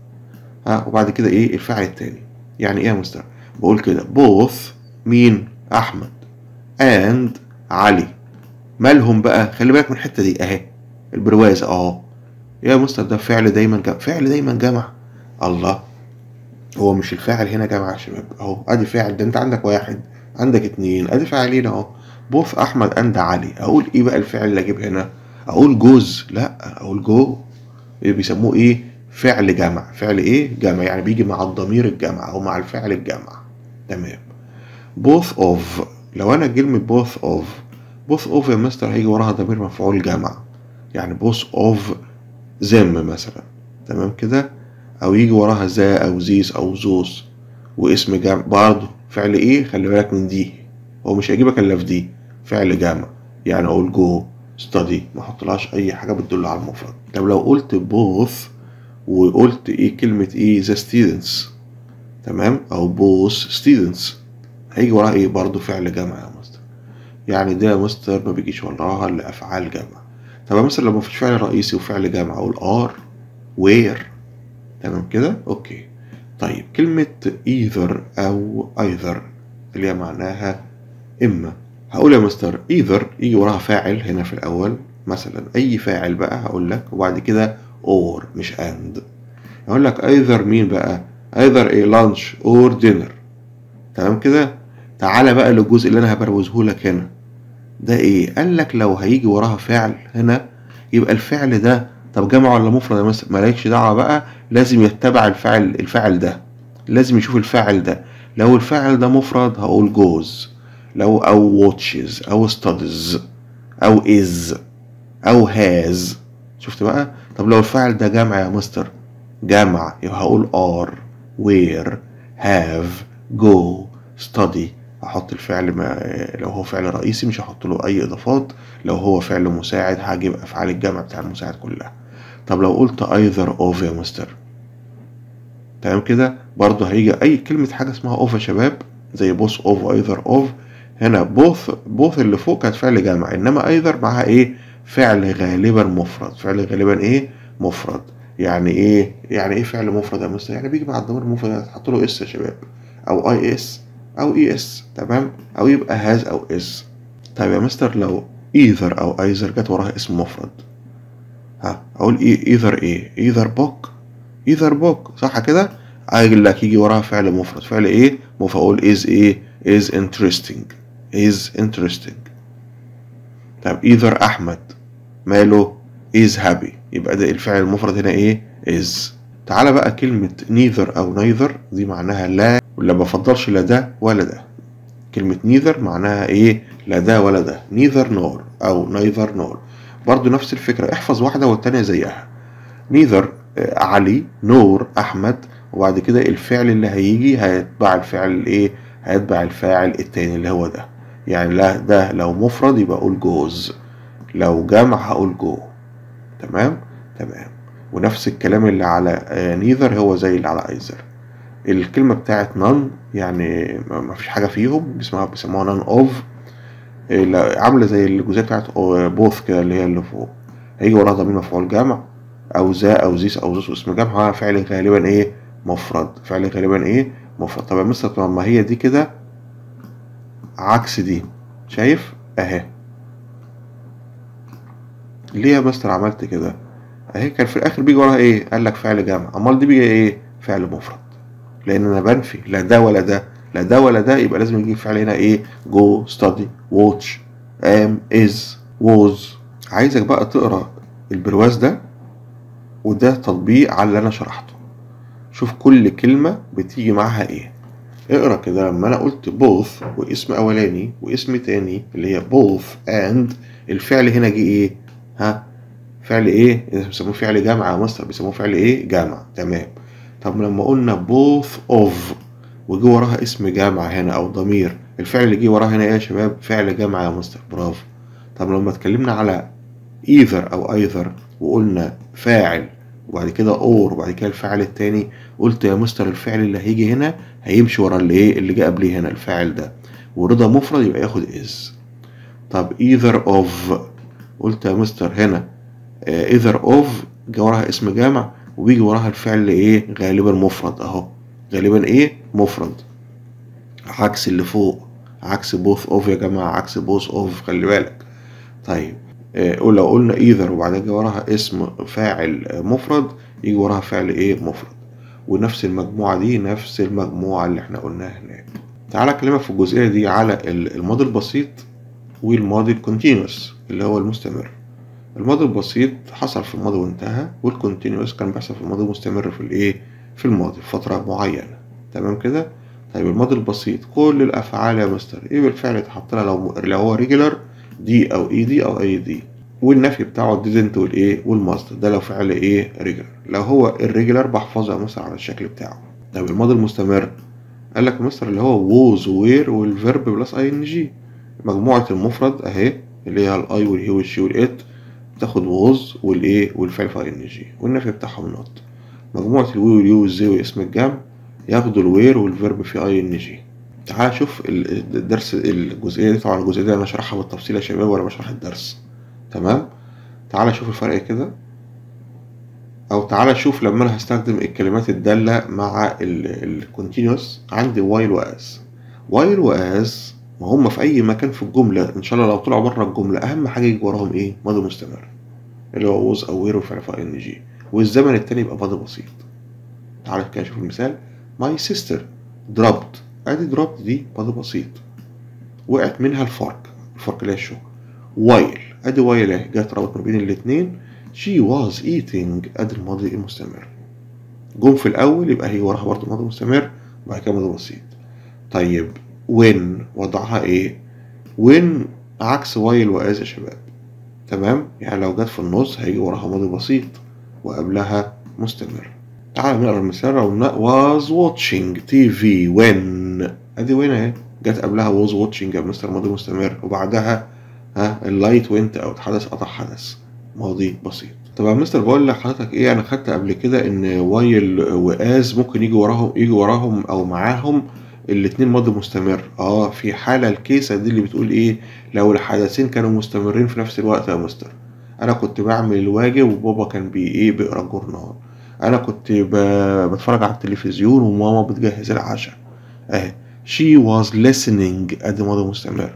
ها وبعد كده إيه الفاعل التاني. يعني إيه يا مستر؟ بقول كده both مين؟ أحمد and علي، مالهم بقى؟ خلي بالك من الحته دي اهي، البرواز اهو يا مستر، ده فعل دايما جمع، فعل دايما جمع. الله، هو مش الفاعل هنا جمع يا شباب اهو، ادي فاعل، ده انت عندك واحد عندك اتنين، ادي فاعلين اهو، بوث احمد اند علي. اقول ايه بقى الفعل اللي اجيب هنا؟ اقول جوز؟ لا، اقول جو، بيسموه ايه، فعل جمع. فعل ايه جمع؟ يعني بيجي مع الضمير الجمع او مع الفعل الجمع. تمام. بوث اوف، لو انا كلمة both of، both of يا مستر هيجي وراها ضمير مفعول جمع، يعني both of them مثلا. تمام كده، او يجي وراها ذا او ذيس او ذوس واسم جمع برضه، فعل ايه خلي بالك من دي، هو مش هيجيبك الا في دي، فعل جمع. يعني اقول جو study، ما احطلهاش اي حاجه بتدل على المفرد. طب لو قلت both وقلت ايه كلمه ايه، the students، تمام، او both students، هيجي وراها ايه برضه، فعل جمع يا مستر. يعني ده يا مستر ما بيجيش وراها الا افعال جمع. طب يا مستر لو ما فيش فعل رئيسي وفعل جمع، اقول ار وير. تمام كده، اوكي. طيب كلمة ايذر او ايذر اللي هي معناها اما، هقول يا مستر ايذر يجي وراها فاعل هنا في الاول مثلا، اي فاعل بقى هقول لك، وبعد كده اور مش اند. هقول لك ايذر مين بقى، ايذر ايه، لانش اور دينر. تمام كده. تعالى بقى للجزء اللي انا هبروزه لك هنا، ده ايه؟ قال لك لو هيجي وراها فعل هنا يبقى الفعل ده، طب جمع ولا مفرد يا مستر؟ مالكش دعوه بقى، لازم يتبع الفعل، الفعل ده لازم يشوف الفعل ده. لو الفعل ده مفرد هقول جوز، لو او واتشز او ستادز او از او هاز. شفت بقى؟ طب لو الفعل ده جمع يا مستر، جمع، يبقى هقول ار وير هاف جو study، احط الفعل، ما لو هو فعل رئيسي مش هحط له اي اضافات، لو هو فعل مساعد هجيب افعال الجمع بتاع المساعد كلها. طب لو قلت either of يا مستر، تمام كده برضه هيجي اي كلمه حاجه اسمها of يا شباب زي both of either of. هنا both both اللي فوق كانت فعل جمع، انما either معاها ايه؟ فعل غالبا مفرد. فعل غالبا ايه؟ مفرد. يعني ايه؟ يعني ايه فعل مفرد يا مستر؟ يعني بيجي مع الضمير المفرد هتحط له اس يا شباب، او اي اس او اي اس، تمام، او يبقى هاز او اس. طيب يا مستر لو either او either جت وراها اسم مفرد، ها اقول ايه؟ either ايه؟ either book، either book، صح كده؟ اقول لك يجي وراها فعل مفرد، فعل ايه؟ مفرد، اقول is ايه؟ is interesting، is interesting. طب either احمد ماله؟ is happy، يبقى ده الفعل المفرد هنا ايه؟ is. تعالى بقى كلمة neither او neither دي معناها لا، ولا بفضلش لا ده ولا ده. كلمة neither معناها ايه؟ لا ده ولا ده، neither nor او neither nor، برضو نفس الفكرة، احفظ واحدة والتانية زيها. neither علي نور احمد، وبعد كده الفعل اللي هيجي هيتبع الفعل الايه؟ هيتبع الفاعل التاني اللي هو ده. يعني لا ده لو مفرد يبقى اقول جوز، لو جمع هقول جو، تمام تمام. ونفس الكلام اللي على نيذر هو زي اللي على ايزر. الكلمة بتاعت نان يعني مفيش حاجة فيهم، بيسموها بيسموها نان اوف، عاملة زي الجزئية بتاعت بوث كده اللي هي اللي فوق، هيجي وراها ضمير مفعول جمع، او ذا او ذيس او ذوس اسم جمع، فعل غالبا ايه؟ مفرد، فعل غالبا ايه؟ مفرد. طب يا مستر ما هي دي كده عكس دي، شايف اهي؟ ليه يا مستر عملت كده؟ اهي كان في الاخر بيجي وراها ايه؟ قال لك فعل جمع، امال دي بيجي ايه؟ فعل مفرد، لان انا بنفي لا ده ولا ده، لا ده ولا ده، يبقى لازم يجي فعل هنا ايه؟ جو، ستادي، واتش، ام، از، ووز. عايزك بقى تقرا البرواز ده، وده تطبيق على اللي انا شرحته، شوف كل كلمه بتيجي معاها ايه. اقرا كده لما انا قلت both واسم اولاني واسم تاني اللي هي both and، الفعل هنا جه ايه؟ ها فعل ايه؟ بيسموه فعل جمع يا مستر، بيسموه فعل ايه؟ جمع، تمام. طب لما قلنا both of وجي وراها اسم جمع هنا او ضمير، الفعل اللي جه وراها هنا ايه يا شباب؟ فعل جمع يا مستر، برافو. طب لما اتكلمنا على either او either وقلنا فاعل وبعد كده اور وبعد كده الفاعل التاني، قلت يا مستر الفعل اللي هيجي هنا هيمشي ورا اللي ايه؟ اللي جه قبليه هنا الفاعل ده، ورضا مفرد يبقى ياخد is. طب either of قلت يا مستر هنا either of جه وراها اسم جامع وبيجي وراها الفعل ايه؟ غالبا مفرد، اهو غالبا ايه؟ مفرد، عكس اللي فوق، عكس both of يا جماعه، عكس both of، خلي بالك. طيب لو قلنا either وبعدها جه وراها اسم فاعل مفرد يجي وراها فعل ايه؟ مفرد. ونفس المجموعه دي نفس المجموعه اللي احنا قلناها هناك. تعالى اكلمك في الجزئيه دي على الماضي البسيط والماضي الكونتينوس اللي هو المستمر. الماضي البسيط حصل في الماضي وانتهى، والكونتينوس كان بيحصل في الماضي ومستمر في الايه؟ في الماضي فتره معينه، تمام كده. طيب الماضي البسيط كل الافعال يا مستر ايه بالفعل اتحط لها لو لو هو ريجولار دي او اي دي او اي دي، والنفي بتاعه didn't والايه والماستر، ده لو فعل ايه؟ ريجولار. لو هو الريجولار بحفظه يا مستر على الشكل بتاعه. طب الماضي المستمر قال لك يا مستر اللي هو ووز وير والفيرب بلس اي ان جي، مجموعه المفرد اهي اللي هي الاي والهي والشي والات بتاخد ووز والايه والفعل في اي ان جي، والنفي بتاعهم نوت. مجموعه الوي واليو والزي واسم الجمع ياخدوا الوير والفيرب في اي ان جي. تعال شوف الدرس الجزئيه دي، طبعا الجزئيه دي انا شرحها بالتفصيل يا شباب وانا بشرح الدرس، تمام. تعال شوف الفرق كده، او تعال شوف لما انا هستخدم الكلمات الداله مع الكونتينوس. عندي وايل واز، وايل واز وهم في اي مكان في الجمله ان شاء الله لو طلعوا بره الجمله اهم حاجه يجي وراهم ايه؟ ماضي مستمر اللي هو ووز او وير وفعل فاعل ان جي، والزمن التاني يبقى ماضي بسيط. تعال كده شوف المثال، ماي سيستر dropped، ادي dropped دي ماضي بسيط، وقعت منها الفرق، الفرق اللي هي الشوك. وايل ادي وايل اهي جت رابط ما بين الاتنين، she was eating ادي الماضي المستمر، جم في الاول يبقى هي وراها برضه ماضي مستمر وبعد كده ماضي بسيط. طيب when وضعها ايه؟ when عكس while وas يا شباب، تمام، يعني لو جت في النص هيجي وراها ماضي بسيط وقبلها مستمر. تعالى نقرا المثال، was watching تي في when ادي when اهي جت قبلها was watching يا مستر ماضي مستمر، وبعدها ها اللايت went او الحدث قطع حدث، ماضي بسيط. طب يا مستر بقول لحضرتك ايه، انا خدت قبل كده ان وايل واز ممكن يجي وراهم يجي وراهم او معاهم الاتنين ماضي مستمر. اه في حالة الكيسة دي اللي بتقول ايه، لو الحدثين كانوا مستمرين في نفس الوقت يا مستر. انا كنت بعمل الواجب وبابا كان بي ايه بيقرا الجورنال، انا كنت بتفرج على التلفزيون وماما بتجهز العشاء اهي. she was listening ادي ماضي مستمر،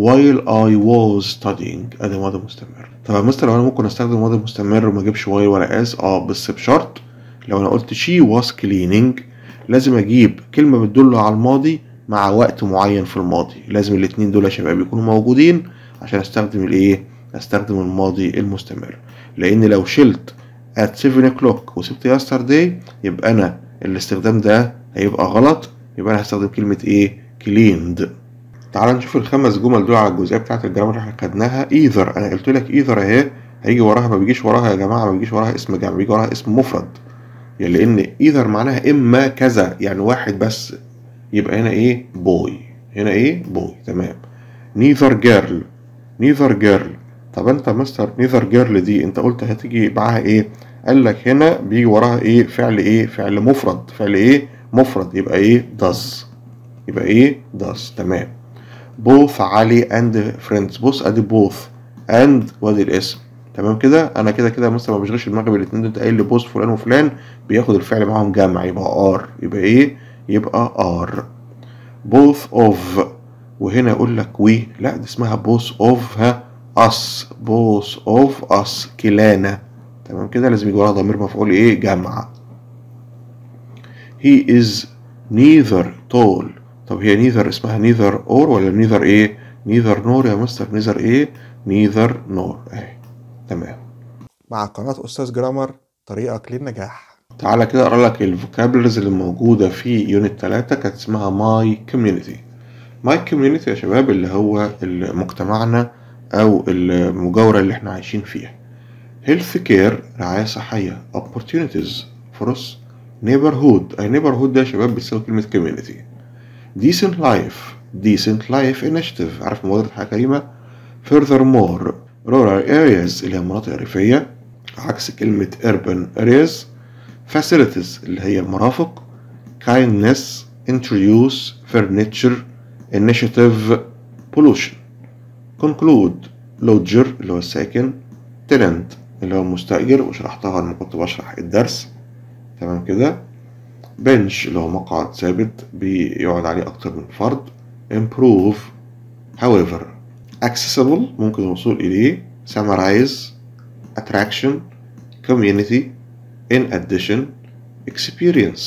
while I was studying ادي ماضي مستمر. طب يا مستر لو انا ممكن استخدم ماضي مستمر وما اجيبش while ولا as؟ اه بس بشرط لو انا قلت she was cleaning لازم اجيب كلمة بتدل على الماضي مع وقت معين في الماضي، لازم الاتنين دول يا شباب يكونوا موجودين عشان استخدم الايه، استخدم الماضي المستمر. لان لو شلت at seven o'clock وسبت yesterday يبقى انا الاستخدام ده هيبقى غلط، يبقى انا هستخدم كلمة ايه، cleaned. تعال نشوف الخمس جمل دول على الجزئية بتاعة الجرامر اللي احنا خدناها. either انا قلت لك either اهي، هيجي وراها ما بيجيش وراها يا جماعة، ما بيجيش وراها اسم جمع، بيجي وراها اسم مفرد، يعني لان either معناها اما كذا يعني واحد بس، يبقى هنا ايه boy، هنا ايه boy. تمام. neither girl neither girl. طب انت مستر neither girl دي انت قلت هتيجي معاها ايه؟ قال لك هنا بيجي وراها ايه، فعل ايه، فعل مفرد، فعل ايه مفرد، يبقى ايه does، يبقى ايه does. تمام. both علي and friends، بص ادي both and وادي الاسم. تمام كده. انا كده كده مثلا ما بشغلش دماغي بالاثنين دول، قايل لي بوس فلان وفلان بياخد الفعل معاهم جمع يبقى ار، يبقى ايه، يبقى ار. both of وهنا يقول لك وي، لا دي اسمها both of ها us، both of us كلانا. تمام كده لازم يجي وراها ضمير مفعول ايه، جمع. he is neither tall. طب هي neither اسمها neither or ولا neither ايه، neither nor يا مستر، neither ايه، neither nor اهي. تمام. مع قناة أستاذ جرامر طريقك للنجاح. تعالى كده أقرأ لك الفوكابلرز اللي موجودة في يونت ثلاثة كانت اسمها ماي كوميونيتي. ماي كوميونيتي يا شباب اللي هو مجتمعنا أو المجاورة اللي إحنا عايشين فيها. هيلث كير رعاية صحية، أوبورتيونيتيز فرص، نيبرهود أي نيبرهود ده يا شباب بتساوي كلمة كوميونيتي. ديسنت لايف ديسنت لايف انشيتيف عارف مبادرة حاجة كريمة. furthermore rural areas اللي هي مناطق ريفية عكس كلمة urban areas. facilities اللي هي المرافق. kindness introduce furniture initiative pollution. conclude lodger اللي هو الساكن. tenant اللي هو المستأجر، وشرحتها لما كنت بشرح الدرس. تمام كده. bench اللي هو مقعد ثابت بيقعد عليه أكتر من فرد. improve however. accessible ممكن الوصول إليه. summarize attraction community in addition experience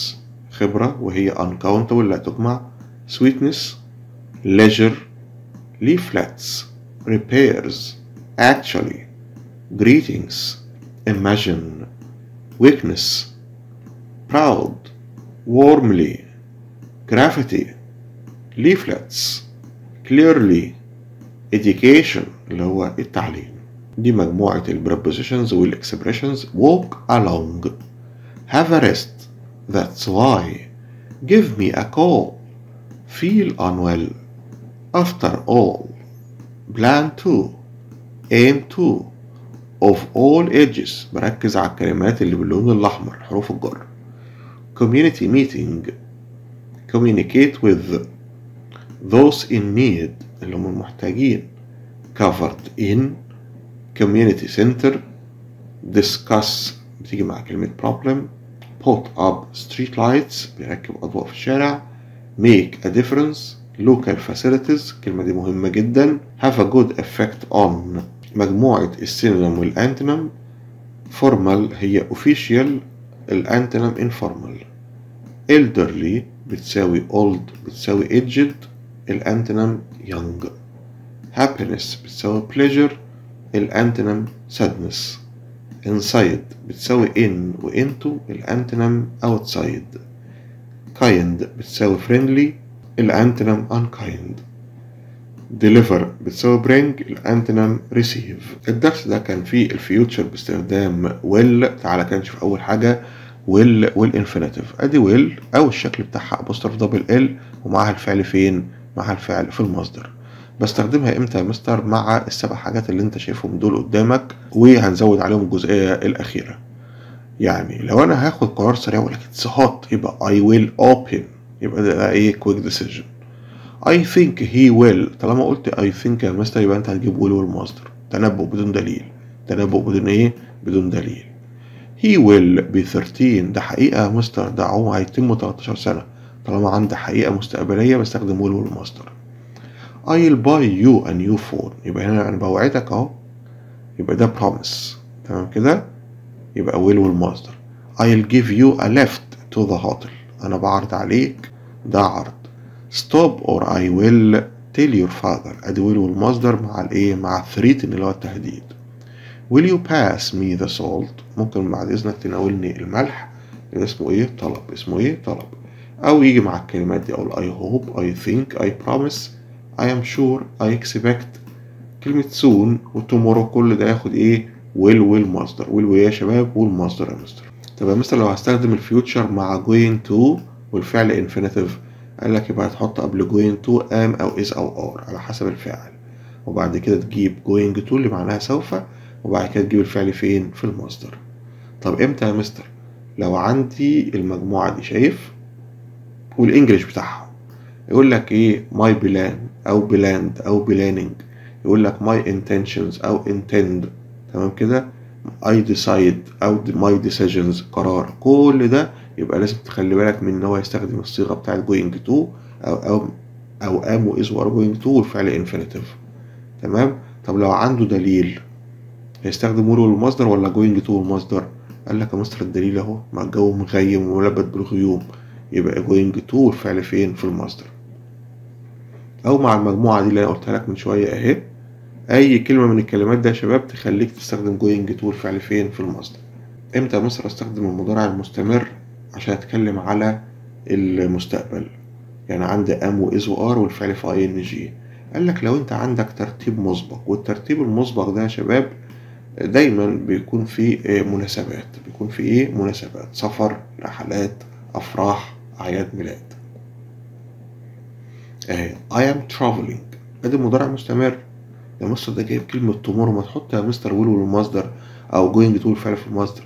خبرة وهي uncountable لا تجمع. sweetness leisure leaflets repairs actually greetings imagine weakness proud warmly graffiti leaflets clearly education اللي هو التعليم. دي مجموعة البريبوزيشنز والاكسبريشنز. walk along have a rest that's why give me a call feel unwell after all plan to aim to of all ages. بركز على الكلمات اللي باللون الأحمر حروف الجر. community meeting communicate with those in need اللي هم المحتاجين. covered in community center. discuss بتيجي مع كلمة problem. put up street lights بيركب أضواء في الشارع. make a difference local facilities الكلمة دي مهمة جدا. have a good effect on مجموعة السينونيم والأنتونيم. formal هي official، الأنتونيم informal. elderly بتساوي old بتساوي aged، الأنتونيم young. happiness بتساوي pleasure، الأنتونيم sadness. inside بتساوي in و into، الأنتونيم outside. kind بتساوي friendly، الأنتونيم unkind. deliver بتساوي bring، الأنتونيم receive. الدرس ده كان فيه الفيوتشر باستخدام will. تعالى كده نشوف أول حاجة will والانفينيتيف. أدي will أو الشكل بتاعها apostrophe double l ومعها الفعل فين؟ مع الفعل في المصدر. بستخدمها امتى يا مستر؟ مع السبع حاجات اللي انت شايفهم دول قدامك، وهنزود عليهم الجزئيه الاخيره. يعني لو انا هاخد قرار سريع ولكن it's hot يبقى I will open، يبقى ده ايه؟ quick decision. I think he will، طالما قلت I think يا مستر يبقى انت هتجيب will والمصدر، تنبؤ بدون دليل. تنبؤ بدون ايه؟ بدون دليل. he will be ثلاثة عشر، ده حقيقه يا مستر، ده هو هيتم تلتاشر سنه، طالما عندي حقيقه مستقبليه بستخدم will والمصدر. I'll buy you a new phone، يبقى هنا انا بوعدك اهو، يبقى ده promise، تمام كده، يبقى will والمصدر. I'll give you a lift to the hotel، انا بعرض عليك، ده عرض. stop or I will tell your father، ادي will والمصدر مع الايه؟ مع threat اللي هو التهديد. will you pass me the salt، ممكن بعد اذنك تناولني الملح، اللي اسمه ايه؟ طلب، اسمه ايه؟ طلب. او يجي مع الكلمات دي، اقول I hope، I think، I promise، I am sure، I expect. كلمة soon وtomorrow كل ده ياخد ايه؟ will والمصدر، will ويا شباب والمصدر يا مستر. طب يا مستر لو هستخدم الفيوتشر مع going to والفعل انفينيتيف، قال لك يبقى هتحط قبل going to am او is او are على حسب الفعل، وبعد كده تجيب going to اللي معناها سوف، وبعد كده تجيب الفعل فين؟ في المصدر. طب امتى يا مستر؟ لو عندي المجموعة دي شايف؟ والانجليش بتاعها يقول لك ايه؟ my plan أو planned أو planning، يقول لك my intentions أو intend، تمام كده، I decide أو my decisions قرار، كل ده يبقى لازم تخلي بالك من إن هو يستخدم الصيغة بتاعة going to أو أو أو am و is و are going to والفعل infinitive، تمام. طب لو عنده دليل هيستخدم will والمصدر ولا going to والمصدر؟ قال لك يا مستر الدليل أهو، مع الجو مغيم وملبد بالغيوم، يبقى going to والفعل فين؟ في المصدر. أو مع المجموعة دي اللي أنا قلتها لك من شوية أهي، أي كلمة من الكلمات ده يا شباب تخليك تستخدم going to والفعل فين؟ في المصدر. إمتى يا مصر أستخدم المضارع المستمر عشان أتكلم على المستقبل؟ يعني عندي am و is و are والفعل في ing. قال لك لو أنت عندك ترتيب مسبق، والترتيب المسبق ده يا شباب دايما بيكون في مناسبات، بيكون في إيه؟ مناسبات، سفر، رحلات، أفراح، أعياد ميلاد. اهي I am traveling، ادي مضارع مستمر يا مستر، ده جايب كلمة tomorrow، ما تحط يا مستر will والمصدر أو going to الفعل في المصدر،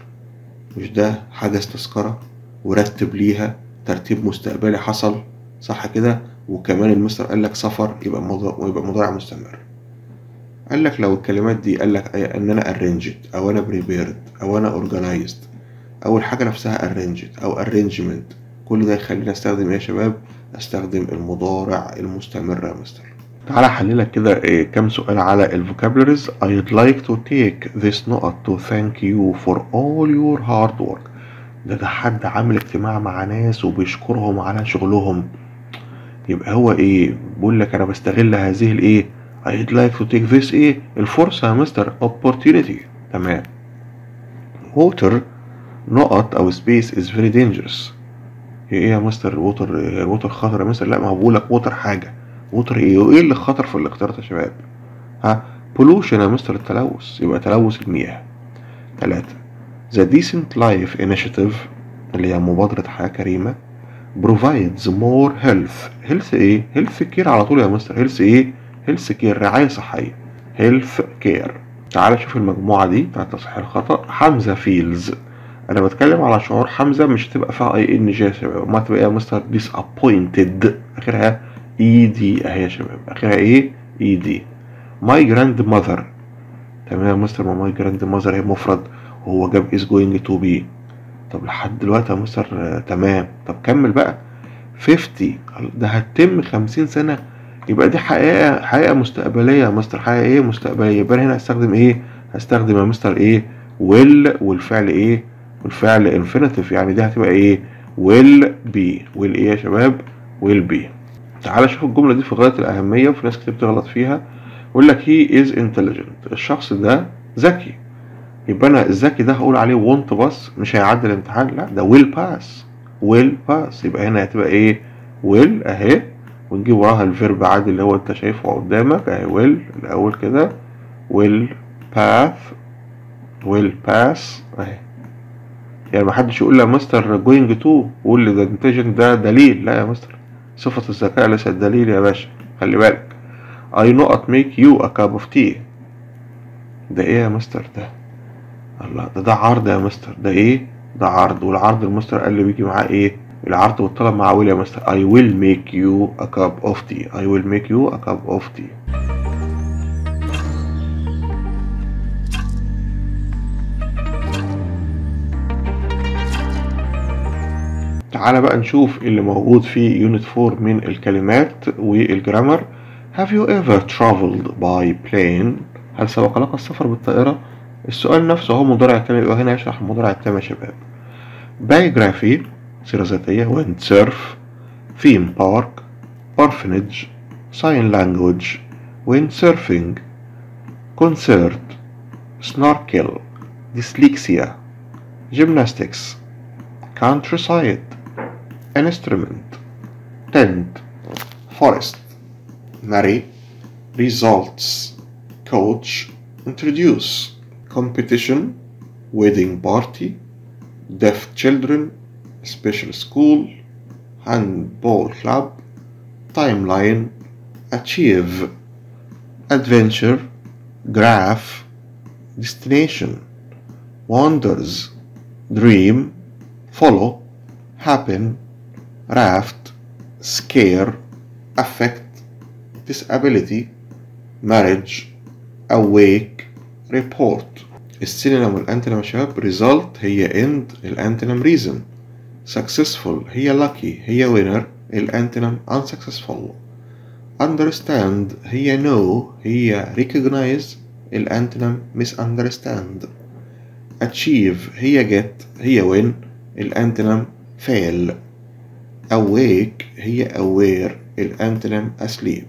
مش ده حجز تذكرة ورتب ليها، ترتيب مستقبلي حصل، صح كده؟ وكمان المستر قال لك سفر، يبقى يبقى مضارع مستمر. قال لك لو الكلمات دي قال لك إن أنا arranged أو أنا prepared أو أنا organized، أول حاجة نفسها arranged أو arrangement، كل ده يخلينا أستخدم يا شباب، استخدم المضارع المستمر يا مستر. تعالى احللك كده كام سؤال على الفوكابلريز. I'd like to take this note to thank you for all your hard work، ده ده حد عامل اجتماع مع ناس وبيشكرهم على شغلهم، يبقى هو ايه؟ بيقول لك انا بستغل هذه الايه؟ I'd like to take this ايه؟ الفرصة يا مستر، opportunity، تمام. water نقط او space is very dangerous، هي ايه يا مستر الوتر؟ الوتر خطر يا مستر؟ لا، ما هو بقول لك وتر حاجه، وتر ايه؟ وايه اللي خطر في الاختيار يا شباب؟ ها، بولوشن يا مستر، التلوث، يبقى تلوث المياه. ثلاثة ذا ديسنت لايف انيشيتيف اللي هي مبادره حياه كريمه بروفايدز مور هيلث، هيلث ايه؟ هيلث كير على طول يا مستر، هيلث ايه؟ هيلث كير، رعايه صحيه، هيلث كير. تعال شوف المجموعه دي بتاعت تصحيح الخطا. حمزه فيلز، انا بتكلم على شعور حمزه، مش هتبقى فيها اي ان جي يا شباب، ما هتبقى يا مستر disappointed، اخرها اي دي اهي يا شباب، اخرها ايه؟ اي دي. ماي جراند ماذر، تمام يا مستر، ما ماي جراند ماذر هي مفرد، وهو جاب is going to be. طب لحد دلوقتي يا مستر آه تمام. طب كمل بقى. خمسين، ده هتتم خمسين سنه، يبقى دي حقيقه، حقيقه مستقبليه يا مستر، حقيقه ايه؟ مستقبليه. يبقى هنا هستخدم ايه؟ هستخدم يا مستر ايه؟ will والفعل ايه؟ والفعل انفينيتيف، يعني دي هتبقى ايه؟ ويل بي، ويل ايه يا شباب؟ ويل بي. تعال شوف الجمله دي في غايه الاهميه، وفي ناس كتير بتغلط فيها، يقول لك هي از انتليجنت، الشخص ده ذكي، يبقى انا الذكي ده هقول عليه وونت باس، مش هيعدي الامتحان، لا ده ويل باس، ويل باس، يبقى هنا هتبقى ايه؟ ويل اهي، ونجيب وراها الفيرب عادي اللي هو انت شايفه قدامك اهي، ويل الاول كده، ويل باث، ويل باس اهي. يعني محدش يقول لي يا مستر جوينج تو، قول لي ده انتجن، ده دليل، لا يا مستر، صفة الذكاء ليست دليل يا باشا، خلي بالك. I not make you a cup of tea. ده ايه يا مستر ده؟ الله، ده ده عرض يا مستر. ده ايه؟ ده عرض، والعرض المستر قال لي بيجي معاه ايه؟ العرض والطلب مع will يا مستر. I will make you a cup of tea. I will make you a cup of tea. تعالى بقى نشوف اللي موجود في يونت فور من الكلمات والجرامر. Have you ever traveled by plane؟ هل سبق لك السفر بالطائرة؟ السؤال نفسه هو مضارع التام، يبقى هنا يشرح المضارع التام يا شباب. biography سيرة ذاتية، wind surf، theme park، orphanage، sign language، wind surfing، concert، snorkel، dyslexia، gymnastics، countryside، instrument، tent، forest، marry، results، coach، introduce، competition، wedding party، deaf children، special school، handball club، timeline، achieve، adventure، graph، destination، wonders، dream، follow، happen، raft، scare، affect، disability، marriage، awake، report. السينونيم والانتونيم يا شباب result هي end، الانتونيم reason. successful هي lucky هي winner، الانتونيم unsuccessful. understand هي know هي recognize، الانتونيم misunderstand. achieve هي get هي win، الانتونيم fail. awake هي aware، الانتونيم asleep.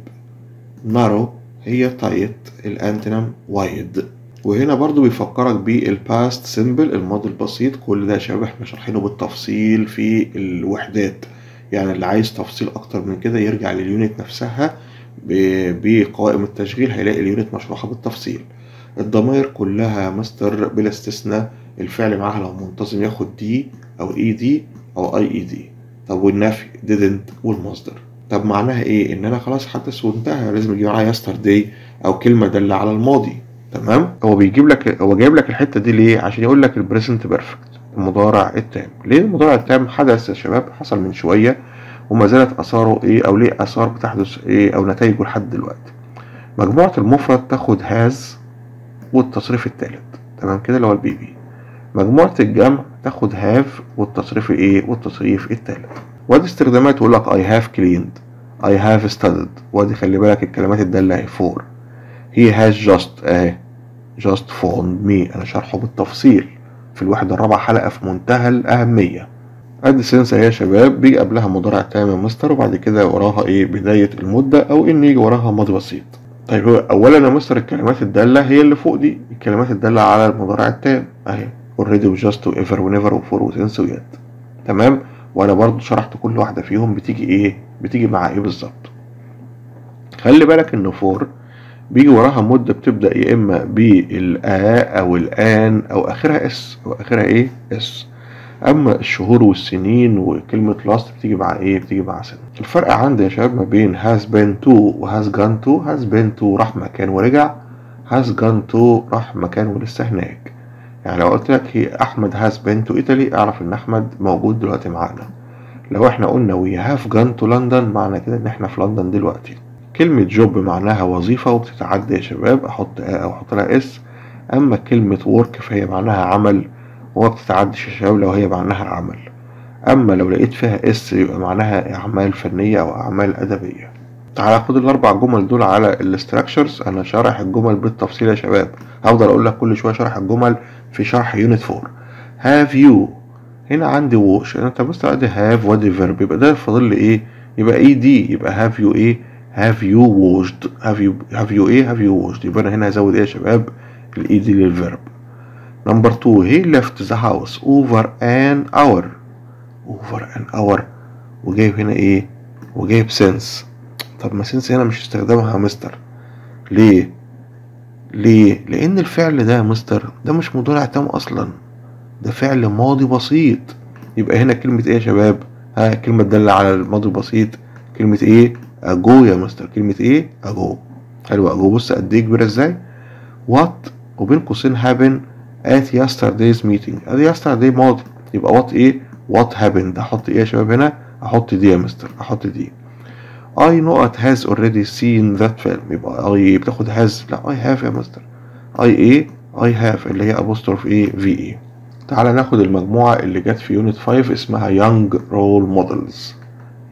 narrow هي tight، الانتونيم wide. وهنا برضو بيفكرك بالpast simple الماضي البسيط. كل ده يا شباب احنا شارحينه بالتفصيل في الوحدات، يعني اللي عايز تفصيل اكتر من كده يرجع لليونت نفسها بقوائم التشغيل، هيلاقي اليونت مشروحه بالتفصيل. الضمائر كلها يا مستر بلا استثناء، الفعل معاها لو منتظم ياخد دي او اي دي او اي اي دي. طب والنفي didn't والمصدر، طب معناها ايه؟ ان انا خلاص حدث وانتهى، لازم يجي معايا yesterday او كلمه داله على الماضي. تمام، هو بيجيب لك، هو جايب لك الحته دي ليه؟ عشان يقول لك البريزنت بيرفكت، المضارع التام. ليه المضارع التام حدث يا شباب؟ حصل من شويه وما زالت اثاره ايه، او ليه اثار بتحدث ايه او نتائجه لحد دلوقتي. مجموعه المفرد تاخد هاز والتصريف الثالث، تمام كده اللي هو البي بي. مجموعة الجمع تاخد هاف والتصريف ايه؟ والتصريف التالت. وادي استخدامات يقول لك I have cleaned، I have studied، وادي خلي بالك الكلمات الدالة اهي فور. He has just اهي just found me، أنا شارحه بالتفصيل في الوحدة الرابعة حلقة في منتهى الأهمية. ادي سنس اهي يا شباب، بيجي قبلها مضارع تام يا مستر، وبعد كده وراها ايه؟ بداية المدة، أو إن يجي وراها ماضي بسيط. طيب هو أولا يا مستر الكلمات الدالة هي اللي فوق دي، الكلمات الدالة على المضارع التام اهي. already و just و ever و never و for و since و yet. تمام، وانا برضو شرحت كل واحده فيهم بتيجي ايه، بتيجي مع ايه بالظبط. خلي بالك ان for بيجي وراها مده بتبدا يا اما بالا او الان او اخرها اس، او اخرها ايه اس. اما الشهور والسنين وكلمه last بتيجي مع ايه، بتيجي مع سنه. الفرق عندي يا شباب ما بين has been to و has gone to. has been to راح مكان ورجع، has gone to راح مكان ولسه هناك. يعني لو قلت لك هي احمد هاز بين تو ايطالي، اعرف ان احمد موجود دلوقتي معانا. لو احنا قلنا وي هاف جان تو لندن، معنى كده ان احنا في لندن دلوقتي. كلمه جوب معناها وظيفه وبتتعدى يا شباب، احط ا او احط لها اس. اما كلمه ورك فهي معناها عمل وما بتتعدش يا شباب لو هي معناها عمل. اما لو لقيت فيها اس يبقى معناها اعمال فنيه او اعمال ادبيه. تعالى خد الاربع جمل دول على الاستراكشرز، انا شارح الجمل بالتفصيل يا شباب، هفضل اقول لك كل شويه شرح الجمل في شرح يونت فور. هاف يو هنا عندي ووش، يعني انت بص ادي هاف وادي فيرب، يبقى ده فاضل لي ايه؟ يبقى اي دي، يبقى هاف يو ايه؟ هاف يو ووشد. هاف يو هاف يو ايه؟ هاف يو ووشد. يبقى انا هنا هزود ايه يا شباب؟ الاي دي للفيرب. نمبر تو هي ليفت ذا هاوس اوفر ان اور. اوفر ان اور، وجايب هنا ايه؟ وجايب سنس. طب ما سنس هنا مش استخدامها يا مستر. ليه؟ ليه؟ لأن الفعل ده يا مستر ده مش مضارع تام أصلا، ده فعل ماضي بسيط. يبقى هنا كلمة إيه يا شباب؟ ها، كلمة تدل على الماضي البسيط، كلمة إيه؟ أجو يا مستر، كلمة إيه؟ أجو. حلو قوي. وبص قد ايه كبيره ازاي. وات وبين قوسين هابن ات يستردايز ميتنج، ادي يسترداي ماضي، يبقى وات ايه وات هابن. احط ايه يا شباب هنا؟ احط دي يا مستر، احط دي. اي نقط هاز اوريدي سين ذات فيلم، يبقى اي بتاخد هاز، لا اي هاف يا مستر. اي ايه؟ اي هاف اللي هي ابوستروف ايه في ايه. تعالى ناخد المجموعه اللي جت في يونت خمسة اسمها يونج رول مودلز.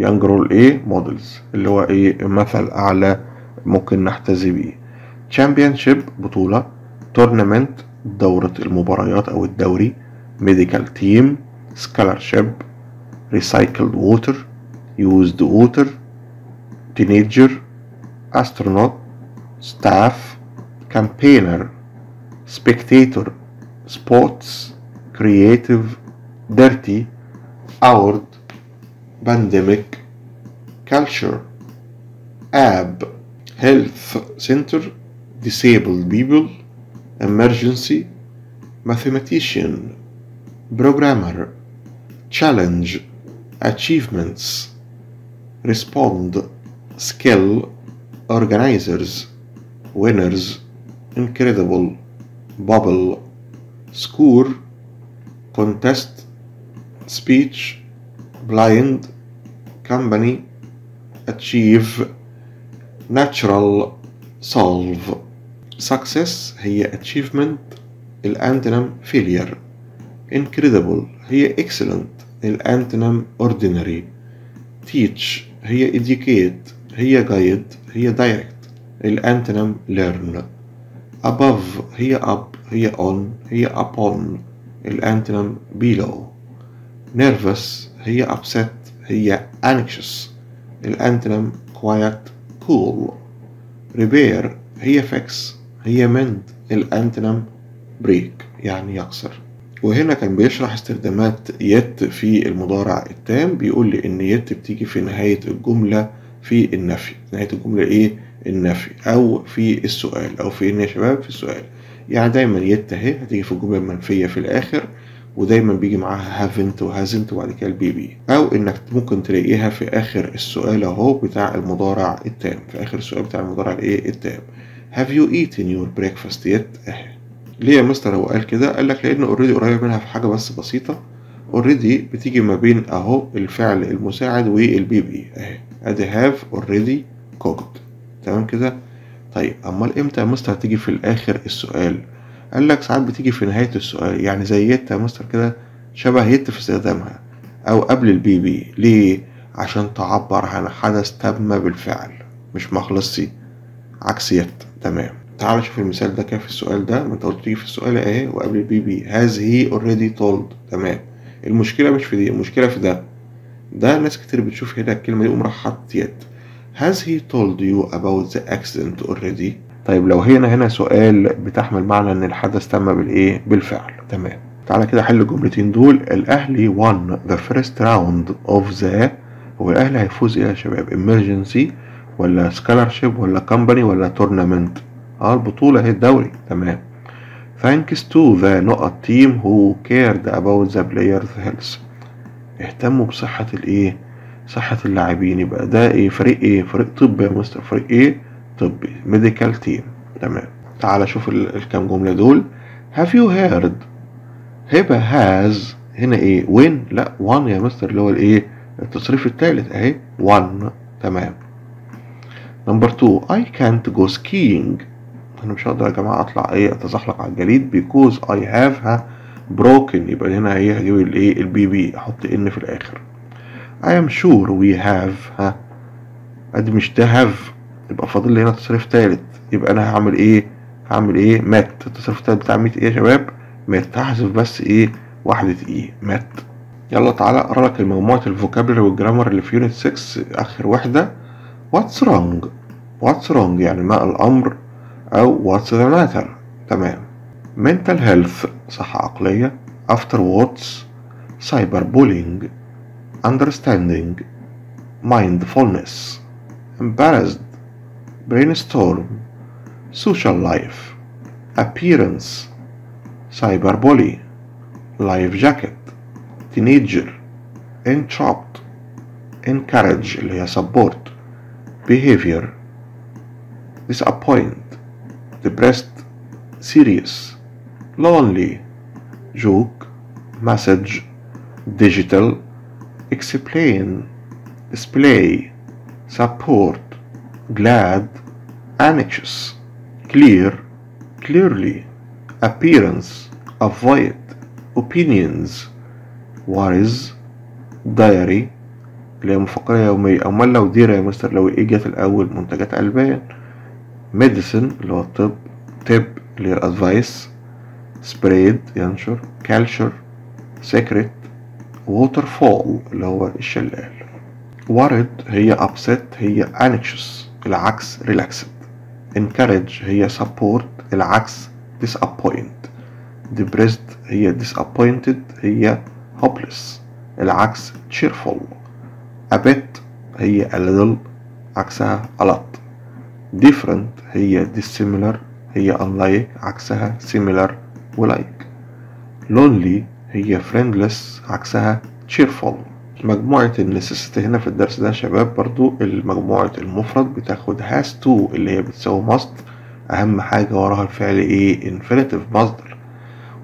يونج رول ايه مودلز، اللي هو ايه مثل اعلى ممكن نحتذي بيه. championship بطوله، tournament دوره المباريات او الدوري، medical team، scholarship، recycled water، used water، teenager، astronaut، staff، campaigner، spectator، sports، creative، dirty، award، pandemic، culture، ab، health center، disabled people، emergency، mathematician، programmer، challenge، achievements، respond، skill، organizers، winners، incredible، bubble، score، contest، speech، blind، company، achieve، natural، solve. success هي achievement، الانتونم failure. incredible هي excellent، الانتونم ordinary. teach هي educate، هي guide، هي direct، الانتونم learn. above هي up، هي on، هي upon، الانتونم below. nervous هي upset، هي anxious، الانتونم quiet، cool. repair هي fix، هي mend، الانتونم break يعني يكسر. وهنا كان بيشرح استخدامات يت في المضارع التام. بيقول لي ان يت بتيجي في نهاية الجملة في النفي، نهاية الجملة ايه النفي، او في السؤال، او في ان يا شباب في السؤال. يعني دايما يت اهي هتيجي في الجملة المنفية في الاخر، ودايما بيجي معاها هافنت وهازنت وبعد كده البي بي، او انك ممكن تلاقيها في اخر السؤال اهو بتاع المضارع التام، في اخر السؤال بتاع المضارع الايه التام. هاف يو ايتن يور بريكفاست يت اهي. ليه يا مستر هو قال كده؟ قال لك لان اوريدي قريب منها في حاجه بس بسيطه. اوريدي بتيجي ما بين اهو الفعل المساعد والبي بي اهي، ادي هاف اوريدي كوكت، تمام كده. طيب امال امتى يا مستر هتيجي في الاخر السؤال؟ قال لك ساعات بتيجي في نهايه السؤال، يعني زي يت يا مستر كده، شبه يت في استخدامها، او قبل البي بي. ليه؟ عشان تعبر عن حدث تم بالفعل، مش مخلصش، عكس يت. تمام، تعال شوف المثال ده كان في السؤال ده. ما انت قلت لي في السؤال اهي وقبل البي بي هاز هي اوريدي تولد، تمام. المشكله مش في دي، المشكله في ده. ده ناس كتير بتشوف هنا الكلمه دي يقوم راح حاطط يد، هاز هي تولد يو اباوت ذا اكسيدنت اوريدي. طيب لو هنا هنا سؤال بتحمل معنى ان الحدث تم بالايه بالفعل، تمام. تعالى كده حل الجملتين دول. الاهلي won the first round of the، هو الاهلي هيفوز ايه يا شباب؟ emergency ولا scholarship ولا company ولا tournament؟ اه البطولة هي الدوري، تمام. thanks to the نقط team who cared about the players health، اهتموا بصحة الايه؟ صحة اللاعبين. يبقى ده ايه؟ فريق ايه؟ فريق طبي يا مستر، فريق ايه؟ طبي، medical team، تمام. تعالى شوف الكام جملة دول. have you heard هبة has هنا ايه؟ win لا one يا مستر، اللي هو الايه؟ التصريف الثالث اهي one، تمام. نمبر اتنين I can't go skiing، أنا مش هقدر يا جماعة أطلع إيه أتزحلق على الجليد because I have broken، يبقى هنا هي هجيب الإيه البي بي، أحط إن في الآخر. I am sure we have ها، أدي مش ده have، يبقى فاضل لي هنا تصريف تالت، يبقى أنا هعمل إيه؟ هعمل إيه؟ مات. التصريف التالت بتاع ميت إيه يا شباب؟ مات، هحذف بس إيه واحدة إيه مات. يلا تعالى أقرأ لك مجموعة الفوكابلري والجرامر اللي في يونت ستة. آخر واحدة what's wrong، what's wrong يعني ما الأمر، أو what's the matter، تمام. mental health صحة عقلية، afterwards cyber bullying، understanding mindfulness، embarrassed brainstorm، social life، appearance cyber bully، life jacket teenager، entrapped encourage اللي هي support، behavior disappoint, depressed, serious, lonely, joke, message, digital, explain, display, support, glad, anxious, clear, clearly, appearance, avoid, opinions, worries, diary. اللي هي مفقرة يومية. أمال لو ديرة يا مستر لو إيه جت الأول؟ منتجات ألبان. ميديسن اللي هو الطب، تيب اللي هي الأدفايس، سبريد ينشر، كالشر، سيكريت، ووتر فول اللي هو الشلال. ورد هي أبسيت هي أنكشس العكس ريلاكسد. إنكارج هي سبورت العكس ديسابوينت. ديبريسد هي ديسابوينتد هي هوبلس العكس تشيرفول. A bit هي a little عكسها a lot. Different هي dissimilar هي unlike عكسها similar و like. Lonely هي friendless عكسها cheerful. مجموعة النسيستي هنا في الدرس ده شباب برضو المجموعة المفرد بتاخد has to اللي هي بتساوي must. أهم حاجة وراها الفعل ايه؟ infinitive مصدر.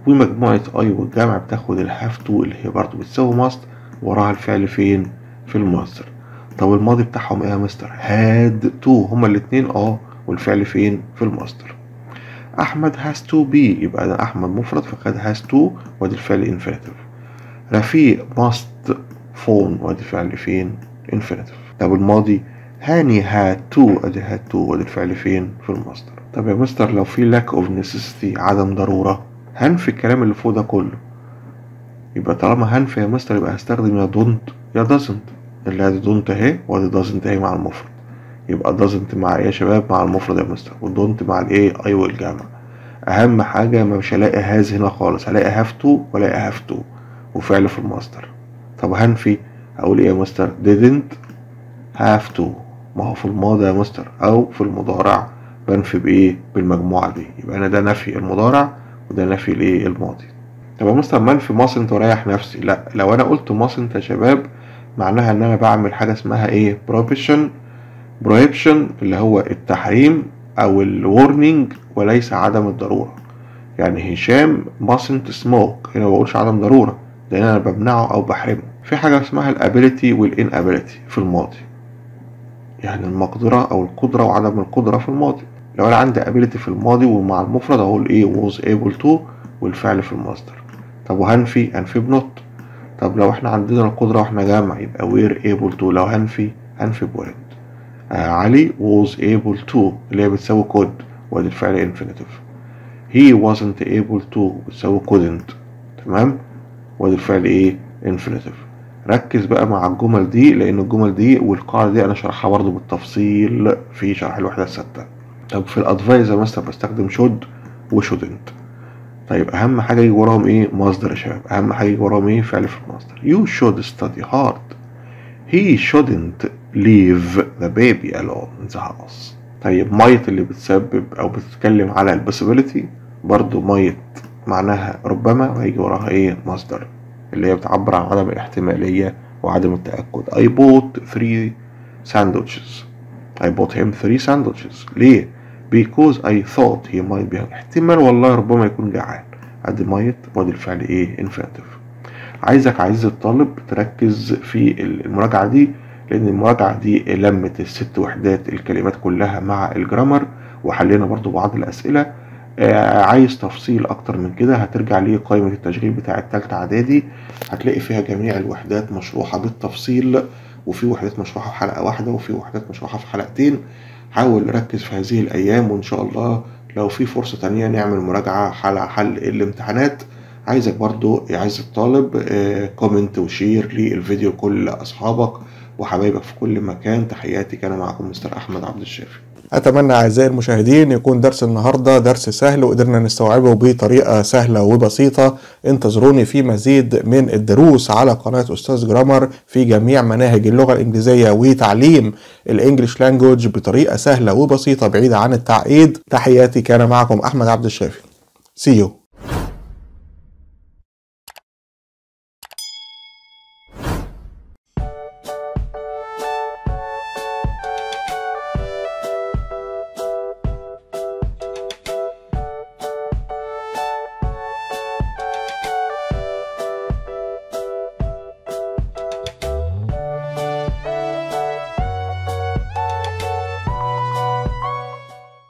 ومجموعة I والجمع بتاخد ال have to اللي هي برضو بتساوي must وراها الفعل فين؟ في المصدر. طب الماضي بتاعهم ايه يا مستر؟ هاد تو هما الاتنين اه والفعل فين؟ في المصدر. احمد هاز تو بي يبقى ده احمد مفرد فخد هاز تو وادي الفعل انفينيتيف. رفيق ماست فون وادي الفعل فين؟ انفينيتيف. طب الماضي هاني هاد تو ادي هاد تو وادي الفعل فين؟ في المصدر. طب يا مستر لو في لاك اوف نيسيستي عدم ضروره هنفي الكلام اللي فوق ده كله. يبقى طالما هنفي يا مستر يبقى هستخدم يا دونت يا دازنت. اللي ادي دونت اهي وادي دازنت اهي مع المفرد. يبقى دازنت مع ايه يا شباب؟ مع المفرد يا مستر. ودونت مع الايه؟ اي والجمع. اهم حاجه مش هلاقي هاز هنا خالص، هلاقي هاف تو والاقي هاف تو وفعل في المصدر. طب هنفي اقول ايه يا مستر؟ ديدنت هاف تو. ما هو في الماضي يا مستر او في المضارع بنفي بايه؟ بالمجموعه دي. يبقى انا ده نفي المضارع وده نفي الايه؟ الماضي. طب يا مستر منفي ماسنت واريح نفسي. لا، لو انا قلت ماسنت يا شباب معناها ان انا بعمل حاجه اسمها ايه؟ بروبيشن بروهيبشن اللي هو التحريم او الورنينج وليس عدم الضروره. يعني هشام ماسنت سموك هنا ما بقولش عدم ضروره لان انا بمنعه او بحرمه. في حاجه اسمها الابيليتي والانابيليتي في الماضي، يعني المقدره او القدره وعدم القدره في الماضي. لو انا عندي ابيليتي في الماضي ومع المفرد اقول ايه؟ was able to والفعل في المصدر. طب وهنفي؟ هنفي بنوت. طب لو احنا عندنا القدرة واحنا جمع يبقى وير able to. لو هنفي هنفي بورد. آه علي was able to اللي هي بتساوي كود وادي الفعل انفينيتيف. he wasn't able to بتساوي couldn't تمام وادي الفعل ايه؟ انفينيتيف. ركز بقى مع الجمل دي لان الجمل دي والقاعدة دي انا شرحها برضو بالتفصيل في شرح الوحدة الستة. طب في الادفايس يا مستر بستخدم should و shouldn't. طيب اهم حاجه يجي وراهم ايه؟ مصدر يا شباب. اهم حاجه يجي وراهم ايه؟ فعل في المصدر. you should study hard. he shouldn't leave the baby alone in the house. طيب مايت اللي بتسبب او بتتكلم على البوسيبيليتي برضو مايت معناها ربما وهيجي وراها ايه؟ مصدر اللي هي بتعبر عن عدم الاحتماليه وعدم التاكد. I bought three sandwiches. I bought him three sandwiches. ليه؟ because I thought he might be احتمال والله ربما يكون جعان ادي مايت وادي الفعل ايه؟ انفينيتيف. عايزك عايز الطالب تركز في المراجعه دي لان المراجعه دي لمت الست وحدات الكلمات كلها مع الجرامر وحلينا برضو بعض الاسئله. آه عايز تفصيل اكتر من كده هترجع ليه قائمه التشغيل بتاعه ثالثه اعدادي هتلاقي فيها جميع الوحدات مشروحه بالتفصيل وفي وحدات مشروحه في حلقه واحده وفي وحدات مشروحه في حلقتين. حاول ركز في هذه الأيام وإن شاء الله لو في فرصة تانية نعمل مراجعة على حل الامتحانات. عايزك برضو عايز الطالب كومنت وشير للفيديو كل أصحابك وحبايبك في كل مكان. تحياتي، أنا معكم مستر أحمد عبد الشافي. أتمنى أعزائي المشاهدين يكون درس النهاردة درس سهل وقدرنا نستوعبه بطريقة سهلة وبسيطة. انتظروني في مزيد من الدروس على قناة أستاذ جرامر في جميع مناهج اللغة الإنجليزية وتعليم الإنجليش لانجوج بطريقة سهلة وبسيطة بعيدة عن التعقيد. تحياتي، كان معكم أحمد عبد الشافي. See you.